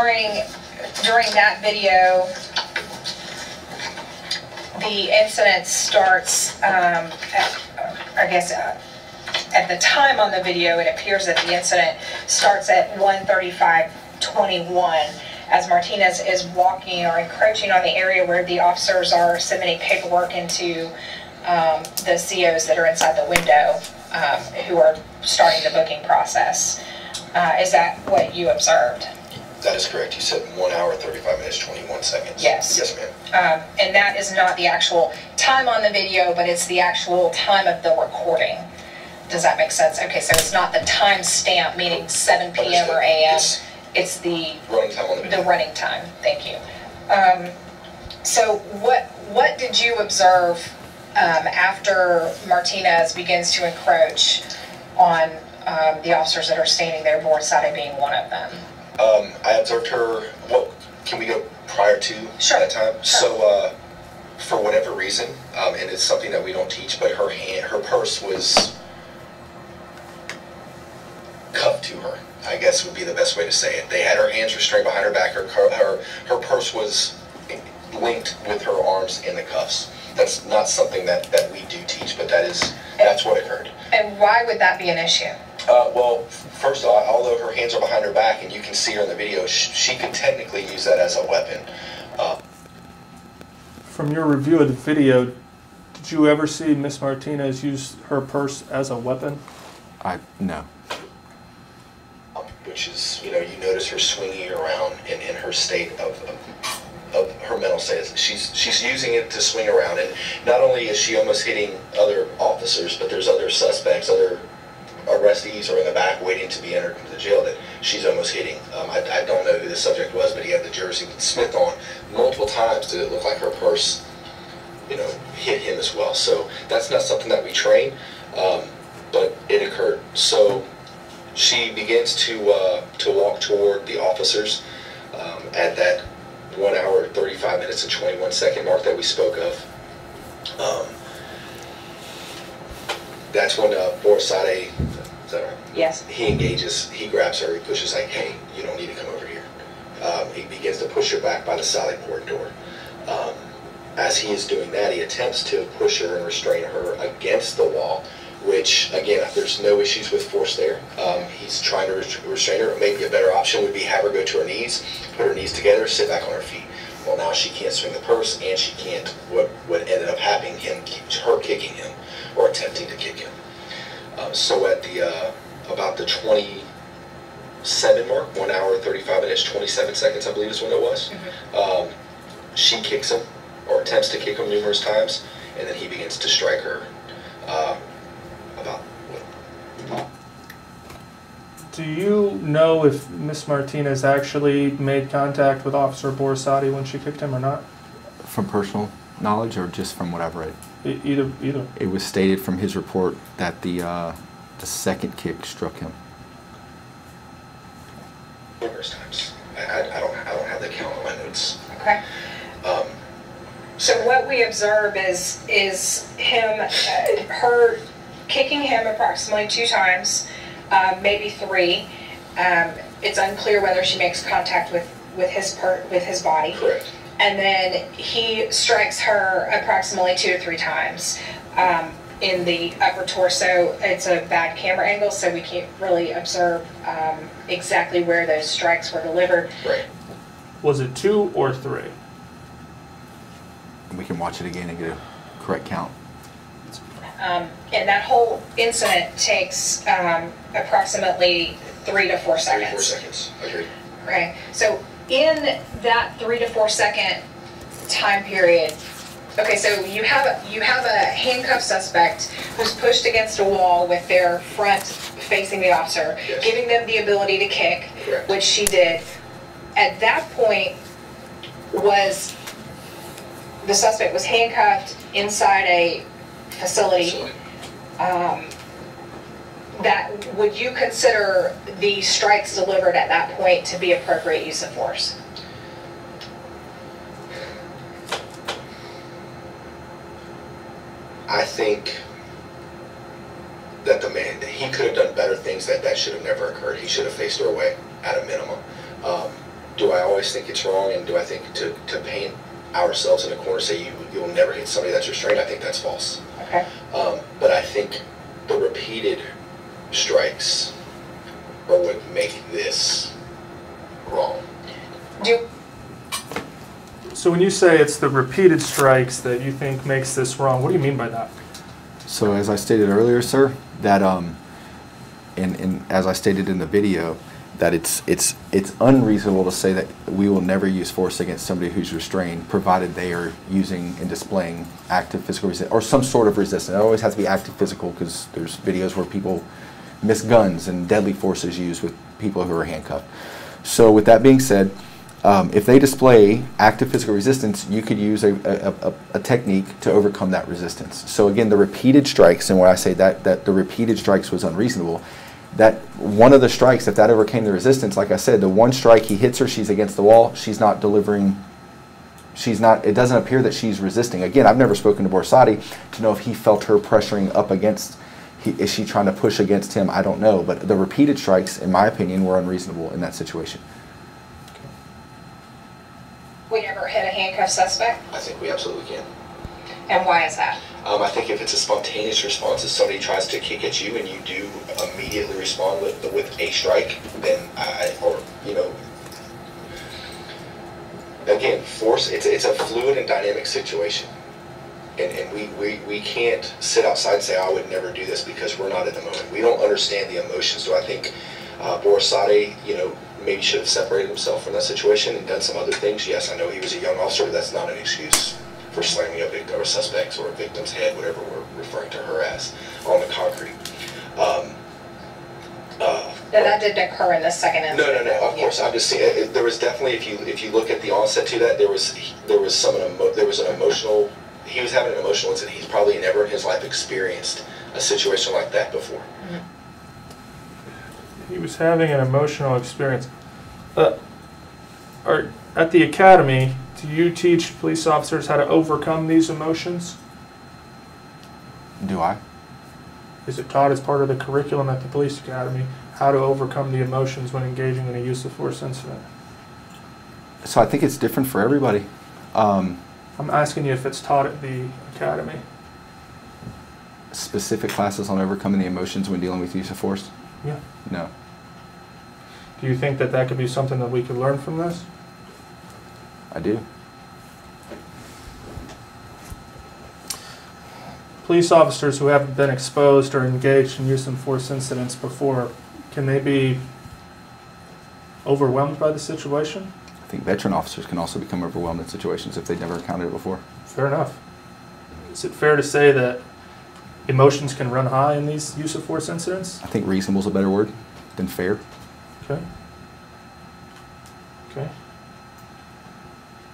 During that video, the incident starts, at the time on the video, it appears that the incident starts at 1:35:21 as Martinez is walking or encroaching on the area where the officers are submitting paperwork into the COs that are inside the window who are starting the booking process. Is that what you observed? That is correct. You said 1 hour, 35 minutes, 21 seconds. Yes. Yes, ma'am. And that is not the actual time on the video, but it's the actual time of the recording. Does that make sense? Okay, so it's not the time stamp, meaning 7 p.m. or a.m. It's the running time on the video. The running time. Thank you. So what did you observe after Martinez begins to encroach on the officers that are standing there, Borisade being one of them? I observed her. What can we go prior to that time? Sure. So, for whatever reason, and it's something that we don't teach, but her hand, her purse was cuffed to her, I guess would be the best way to say it. They had her hands restrained behind her back. Her purse was linked with her arms in the cuffs. That's not something that we do teach, but that's what occurred. And why would that be an issue? Well, first of all, although her hands are behind her back and you can see her in the video, she could technically use that as a weapon. From your review of the video, did you ever see Ms. Martinez use her purse as a weapon? No. Which is, you notice her swinging around and in her state of her mental state. She's using it to swing around, and not only is she almost hitting other officers, but there's other suspects, other arrestees are in the back waiting to be entered into the jail that she's almost hitting. I don't know who the subject was, but he had the jersey with Smith on. Multiple times did it look like her purse, hit him as well. So that's not something that we train, but it occurred. So she begins to walk toward the officers at that 1 hour, 35 minutes, and 21 second mark that we spoke of. That's when Borisade, is that right? Yes. He engages, he grabs her, he pushes like, hey, you don't need to come over here. He begins to push her back by the Sallyport door. As he is doing that, he attempts to push her and restrain her against the wall, which, again, there's no issues with force there. He's trying to restrain her. Maybe a better option would be have her go to her knees, put her knees together, sit back on her feet. Well, now she can't swing the purse, and she can't, what ended up happening, her kicking him, or attempting to kick him. So at the, about the 27 mark, 1 hour, 35 minutes, 27 seconds, I believe is when it was, she kicks him, or attempts to kick him numerous times, and then he begins to strike her. About Do you know if Ms. Martinez actually made contact with Officer Borisade when she kicked him or not? From personal knowledge or just from whatever it? Either. It was stated from his report that the second kick struck him. Numerous times. I don't have the count on my notes. Okay. So what we observe is him, her kicking him approximately 2 times, maybe 3. It's unclear whether she makes contact with his body. Correct. And then he strikes her approximately 2 to 3 times in the upper torso. It's a bad camera angle, so we can't really observe exactly where those strikes were delivered. Right. Was it 2 or 3? We can watch it again and get a correct count. And that whole incident takes approximately 3 to 4 seconds. 3 to 4 seconds, okay. Okay, so in that 3 to 4 second time period, okay, so you have a handcuffed suspect who's pushed against a wall with their front facing the officer, yes, giving them the ability to kick, correct, which she did. At that point, the suspect was handcuffed inside a facility. Would you consider the strikes delivered at that point to be appropriate use of force? I think that he could have done better things, that should have never occurred. He should have faced her away at a minimum. Do I always think it's wrong, and do I think to paint ourselves in a corner, say you'll never hit somebody that's restrained? I think that's false. Okay. But I think the repeated strikes are what make this wrong. So when you say it's the repeated strikes that you think makes this wrong, what do you mean by that? So as I stated earlier, sir, that and as I stated in the video, that it's unreasonable to say that we will never use force against somebody who's restrained, provided they are using and displaying active physical resistance or some sort of resistance. It always has to be active physical, because there's videos where people miss guns and deadly force is used with people who are handcuffed. So with that being said, if they display active physical resistance, you could use a technique to overcome that resistance. So again, the repeated strikes, and when I say that the repeated strikes was unreasonable, that one of the strikes, if that overcame the resistance, like I said, the one strike, he hits her, she's against the wall, she's not delivering, it doesn't appear that she's resisting. Again, I've never spoken to Borisade to know if he felt her pressuring up against, is she trying to push against him? I don't know, but the repeated strikes, in my opinion, were unreasonable in that situation. We never hit a handcuffed suspect? I think we absolutely can. And why is that? I think if it's a spontaneous response, if somebody tries to kick at you and you do immediately respond with a strike, then again, force, it's a fluid and dynamic situation. And we can't sit outside and say, I would never do this, because we're not in the moment. We don't understand the emotions. Do I think Borisade, maybe should have separated himself from that situation and done some other things? Yes, I know he was a young officer, but that's not an excuse for slamming a victim or suspects or a victim's head, whatever we're referring to her as, on the concrete. No, that didn't occur in the second incident. No, of course. I'm just saying there was definitely, if you look at the onset to that, there was an emotional. He was having an emotional incident. He's probably never in his life experienced a situation like that before. Mm-hmm. He was having an emotional experience. At the academy, do you teach police officers how to overcome these emotions? Do I? Is it taught as part of the curriculum at the police academy how to overcome the emotions when engaging in a use of force incident? So I think it's different for everybody. I'm asking you if it's taught at the academy. Specific classes on overcoming the emotions when dealing with use of force? Yeah. No. Do you think that could be something that we could learn from this? I do. Police officers who haven't been exposed or engaged in use of force incidents before, can they be overwhelmed by the situation? I think veteran officers can also become overwhelmed in situations if they've never encountered it before. Fair enough. Is it fair to say that emotions can run high in these use of force incidents? I think reasonable is a better word. and fair. Okay. Okay.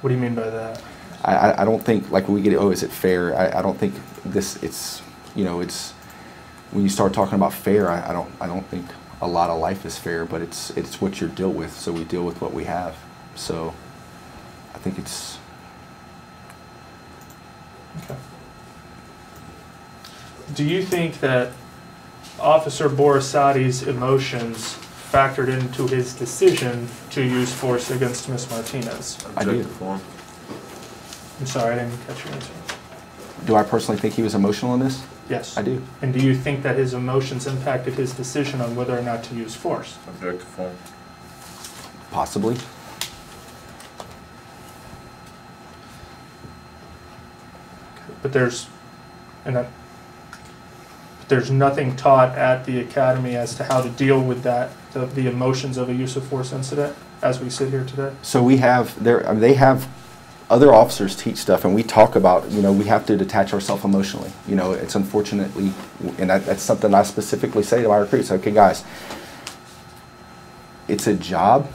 What do you mean by that? I don't think, like, when we get, oh, is it fair? I don't think this, it's, you know, it's, when you start talking about fair, I don't think a lot of life is fair, but it's what you're dealt with, so we deal with what we have. So I think it's... Okay. Do you think that Officer Borisade's emotions factored into his decision to use force against Ms. Martinez? I did. I'm sorry, I didn't catch your answer. Do I personally think he was emotional in this? Yes. I do. And do you think that his emotions impacted his decision on whether or not to use force? Objective form. Possibly. But there's nothing taught at the academy as to how to deal with that, the emotions of a use of force incident, as we sit here today? So we have, they have other officers teach stuff, and we talk about, you know, we have to detach ourselves emotionally. You know, it's unfortunately, and that's something I specifically say to my recruits, okay guys, it's a job,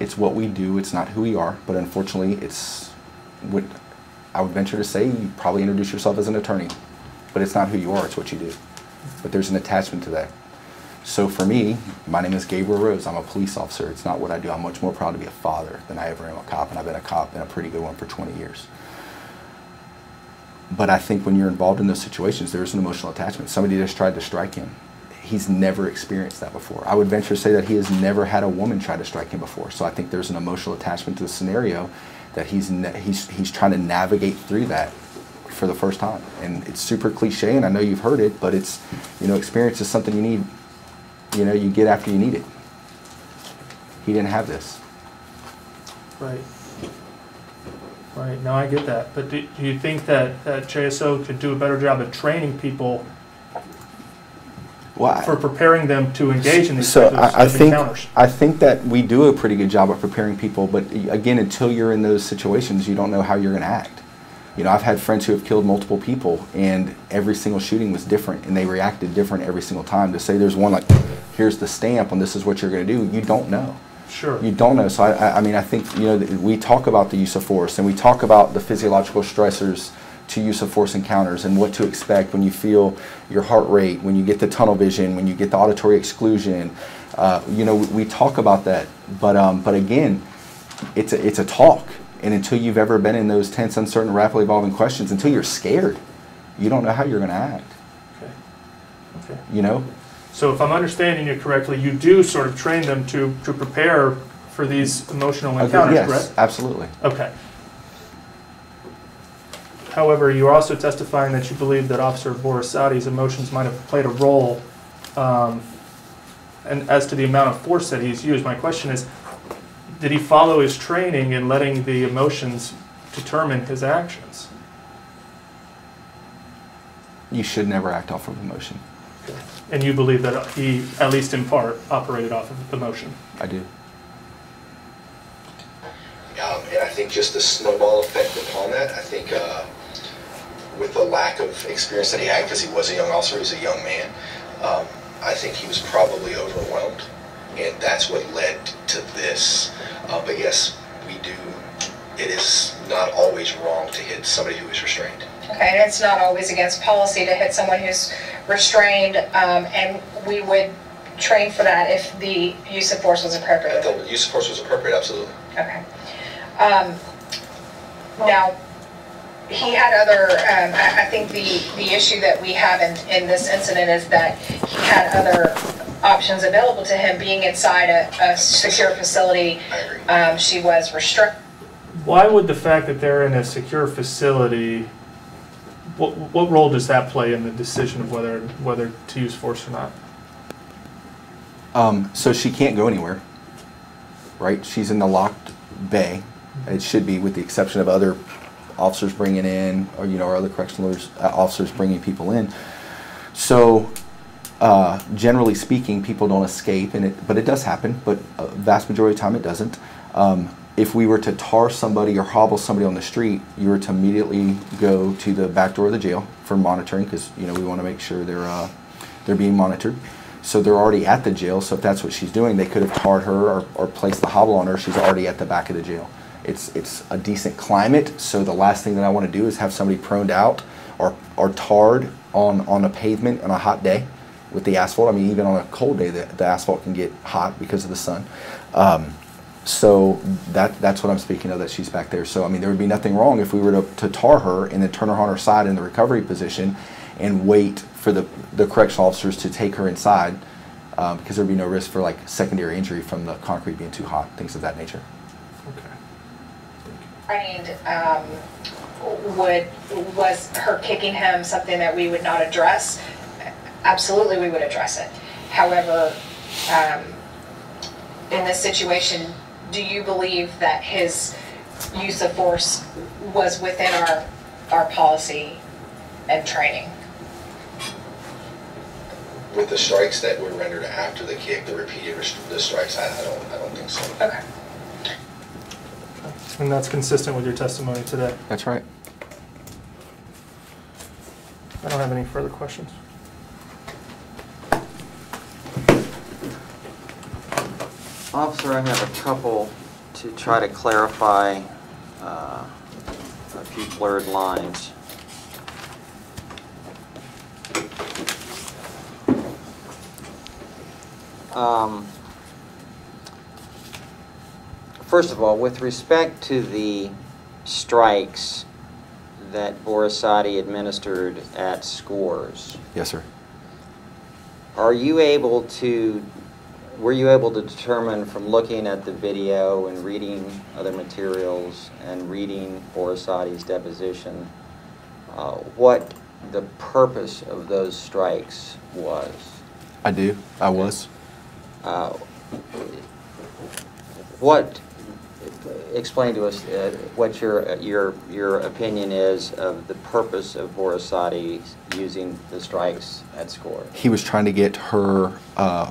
it's what we do, it's not who we are, but unfortunately it's what I would venture to say, you probably introduce yourself as an attorney, but it's not who you are, it's what you do. But there's an attachment to that. So for me, my name is Gabriel Rose. I'm a police officer. It's not what I do. I'm much more proud to be a father than I ever am a cop, and I've been a cop and a pretty good one for 20 years. But I think when you're involved in those situations, there's an emotional attachment. Somebody just tried to strike him. He's never experienced that before. I would venture to say that he has never had a woman try to strike him before. So I think there's an emotional attachment to the scenario that he's trying to navigate through that for the first time. And it's super cliche, and I know you've heard it, but it's, you know, experience is something you need. You know, you get after you need it. He didn't have this. Right. Right. No, I get that. But do you think that, JSO could do a better job of training people for preparing them to engage in these encounters? I think that we do a pretty good job of preparing people, but again, until you're in those situations, you don't know how you're going to act. You know, I've had friends who have killed multiple people, and every single shooting was different, and they reacted different every single time. To say there's one like, here's the stamp, and this is what you're going to do, you don't know. Sure. You don't know. So, I mean, I think, you know, we talk about the use of force, and we talk about the physiological stressors to use of force encounters and what to expect when you feel your heart rate, when you get the tunnel vision, when you get the auditory exclusion. You know, we talk about that. But again, it's a talk. And until you've ever been in those tense, uncertain, rapidly evolving questions, until you're scared, you don't know how you're going to act. Okay. Okay. You know? So if I'm understanding you correctly, you do sort of train them to prepare for these emotional encounters, yes, correct? Yes, absolutely. Okay. However, you're also testifying that you believe that Officer Borisade's emotions might have played a role and as to the amount of force that he's used. My question is, did he follow his training in letting the emotions determine his actions? You should never act off of emotion. Okay. And you believe that he, at least in part, operated off of emotion? I do. And I think just the snowball effect upon that, I think with the lack of experience that he had, because he was a young officer, he was a young man, I think he was probably overwhelmed. And that's what led to this. But yes, we do. It is not always wrong to hit somebody who is restrained. Okay, and it's not always against policy to hit someone who's restrained, and we would train for that if the use of force was appropriate. If the use of force was appropriate, absolutely. Okay. Now, he had other, I think the issue that we have in this incident is that he had other options available to him, being inside a secure facility. She was restricted. Why would the fact that they're in a secure facility, what role does that play in the decision of whether to use force or not? So she can't go anywhere, right? She's in the locked bay. It should be, with the exception of other officers bringing in, or, you know, or other correctional officers bringing people in. So generally speaking, people don't escape, and but it does happen, but a vast majority of the time it doesn't. If we were to tar somebody or hobble somebody on the street, you were to immediately go to the back door of the jail for monitoring, because, you know, we want to make sure they're being monitored. So they're already at the jail, so if that's what she's doing, they could have tarred her or placed the hobble on her. She's already at the back of the jail. It's a decent climate, so the last thing that I want to do is have somebody proned out or tarred on a pavement on a hot day with the asphalt. I mean, even on a cold day, the asphalt can get hot because of the sun. So that's what I'm speaking of, that she's back there. So, I mean, there would be nothing wrong if we were to tar her and then turn her on her side in the recovery position and wait for the correctional officers to take her inside, because there would be no risk for, like, secondary injury from the concrete being too hot, things of that nature. And was her kicking him something that we would not address? Absolutely, we would address it. However, in this situation, do you believe that his use of force was within our policy and training? With the strikes that were rendered after the kick, the repeated strikes, I don't think so. Okay. And that's consistent with your testimony today. That's right. I don't have any further questions. Officer, I have a couple to try to clarify a few blurred lines. First of all, with respect to the strikes that Borisade administered at Scores. Yes, sir. Were you able to determine from looking at the video and reading other materials and reading Borisade's deposition what the purpose of those strikes was? I do. I was. Explain to us what your opinion is of the purpose of Borisade using the strikes at Score. He was trying to get her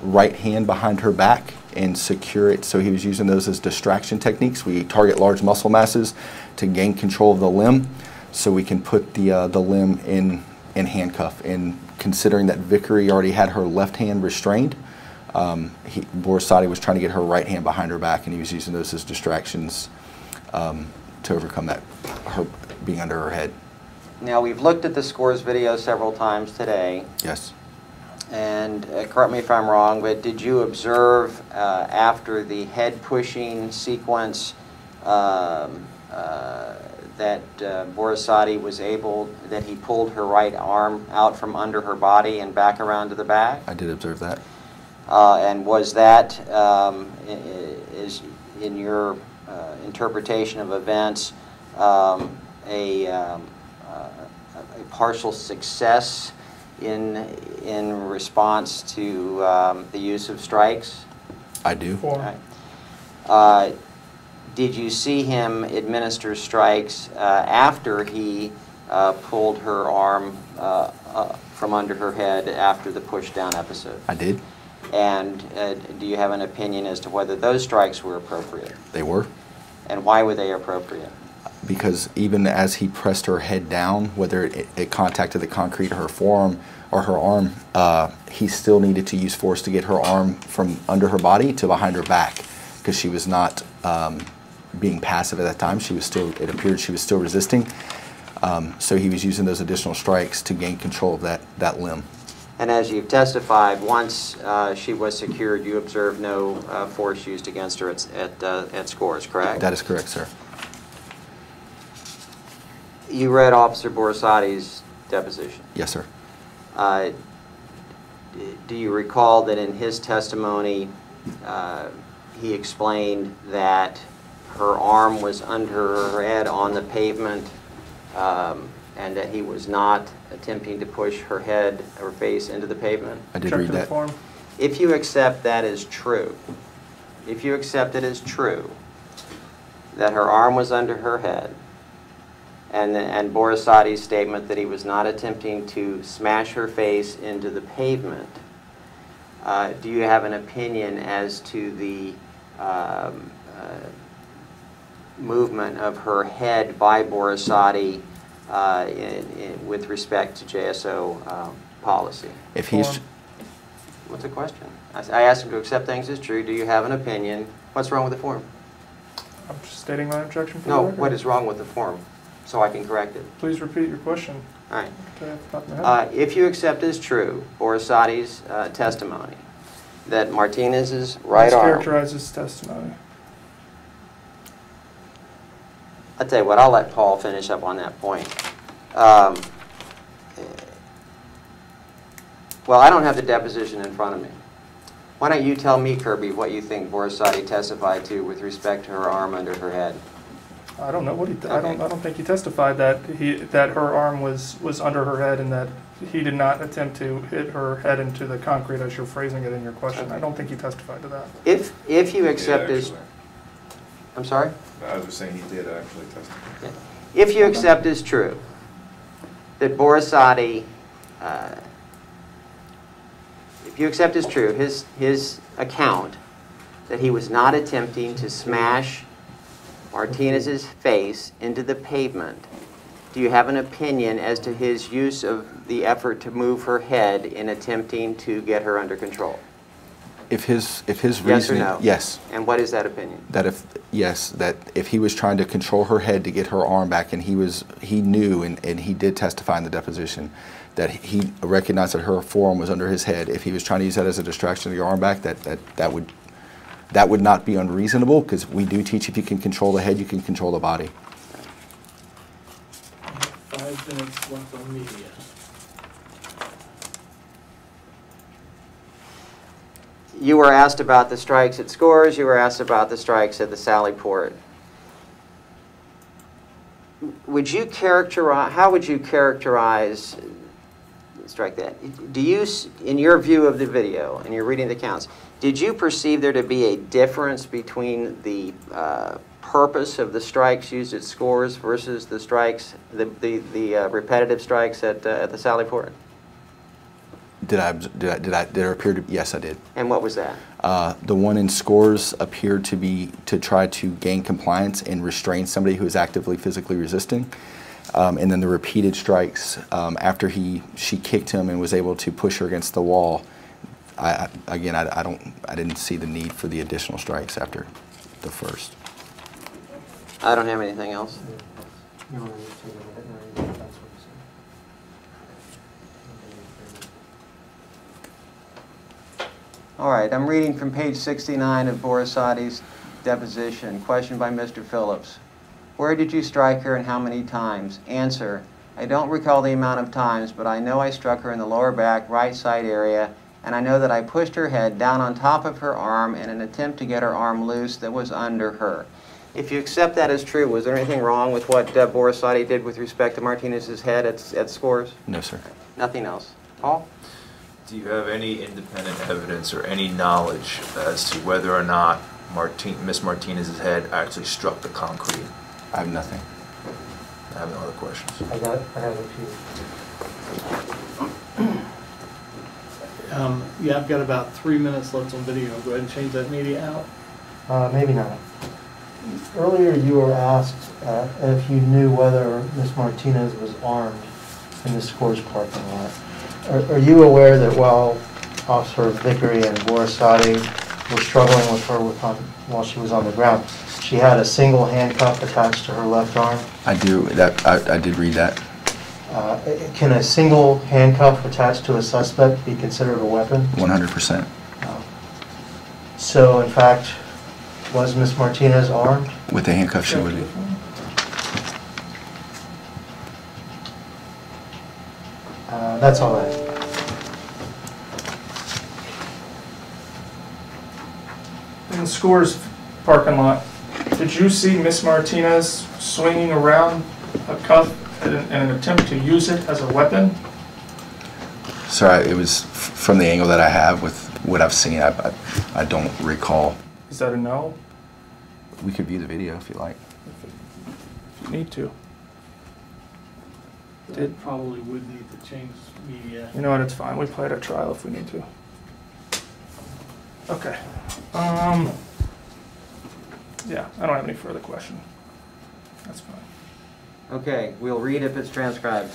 right hand behind her back and secure it, so he was using those as distraction techniques. We target large muscle masses to gain control of the limb, so we can put the limb in handcuff. And considering that Vickery already had her left hand restrained, Borisade was trying to get her right hand behind her back, and he was using those as distractions to overcome that, her being under her head. Now, we've looked at the Scores video several times today. Yes. And correct me if I'm wrong, but did you observe after the head pushing sequence that Borisade was that he pulled her right arm out from under her body and back around to the back? I did observe that. And was that, is in your interpretation of events, a partial success in response to the use of strikes? I do. Right. Did you see him administer strikes after he pulled her arm from under her head after the push-down episode? I did. And do you have an opinion as to whether those strikes were appropriate? They were. And why were they appropriate? Because even as he pressed her head down, whether it contacted the concrete or her forearm or her arm, he still needed to use force to get her arm from under her body to behind her back, because she was not being passive at that time. She was still, it appeared she was still resisting. So he was using those additional strikes to gain control of that limb. And as you've testified, once she was secured, you observed no force used against her at Scores, correct? That is correct, sir. You read Officer Borisade's deposition? Yes, sir. Do you recall that in his testimony, he explained that her arm was under her head on the pavement, and that he was not attempting to push her head or face into the pavement? I did read that. If you accept that as true, if you accept it as true, that her arm was under her head, and Borisade's statement that he was not attempting to smash her face into the pavement, do you have an opinion as to the movement of her head by Borisade with respect to JSO policy? If he's, What's the question? I asked him to accept things as true. Do you have an opinion? What's wrong with the form? I'm just stating my objection. No, what is wrong with the form? So I can correct it. Please repeat your question. All right. Okay, if you accept as true Borissade's testimony that Martinez's right arm characterizes testimony. I'll tell you what, I'll let Paul finish up on that point. Well, I don't have the deposition in front of me. Why don't you tell me, Kirby, what you think Borisade testified to with respect to her arm under her head? I don't know what he. Okay. I don't think he testified that her arm was under her head and that he did not attempt to hit her head into the concrete as you're phrasing it in your question. Okay. I don't think he testified to that. If you accept his, I'm sorry. I was saying he did actually testify. Okay. If you accept as true that Borisade, if you accept as true his account that he was not attempting to smash Martinez's face into the pavement, do you have an opinion as to his use of the effort to move her head in attempting to get her under control? If his reasoning, yes or no? Yes. And what is that opinion? That if he was trying to control her head to get her arm back, and he knew and he did testify in the deposition that he recognized that her forearm was under his head. If he was trying to use that as a distraction to get her arm back, that would not be unreasonable, because we do teach if you can control the head, you can control the body. 5 minutes left on media. You were asked about the strikes at Scores. You were asked about the strikes at the Sallyport. How would you characterize, strike that, do you, in your view of the video, and you're reading the counts, did you perceive there to be a difference between the purpose of the strikes used at Scores versus the strikes, the repetitive strikes at the Sallyport? Yes, I did. And what was that? The one in Scores appeared to be to try to gain compliance and restrain somebody who is actively physically resisting. And then the repeated strikes after she kicked him and was able to push her against the wall. I didn't see the need for the additional strikes after the first. I don't have anything else. All right, I'm reading from page 69 of Borissade's deposition. Question by Mr. Phillips. Where did you strike her and how many times? Answer, I don't recall the amount of times, but I know I struck her in the lower back, right side area, and I know that I pushed her head down on top of her arm in an attempt to get her arm loose that was under her. If you accept that as true, was there anything wrong with what Borisade did with respect to Martinez's head at Scores? No, sir. Nothing else. Paul? Do you have any independent evidence or any knowledge as to whether or not Miss Martinez's head actually struck the concrete? I have nothing. I have no other questions. I have a few. Yeah, I've got about 3 minutes left on video. Go ahead and change that media out. Maybe not. Earlier you were asked if you knew whether Ms. Martinez was armed in the Scores parking lot. Are you aware that while Officer Vickery and Borisade were struggling with her while she was on the ground, she had a single handcuff attached to her left arm? I do. I did read that. Can a single handcuff attached to a suspect be considered a weapon? 100%. So, in fact, was Ms. Martinez armed? With a handcuff, she would be. That's all I have. In Scores parking lot, did you see Ms. Martinez swinging around a cuff in an attempt to use it as a weapon? Sorry, it was from the angle that I have with what I've seen. I don't recall. Is that a no? We could view the video if you like. If you need to. It probably would need to change media. You know what? It's fine. We play it at trial if we need to. Okay. Yeah, I don't have any further question. That's fine. Okay, we'll read if it's transcribed.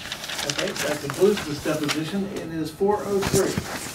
Okay, that concludes this deposition. It is 4:03.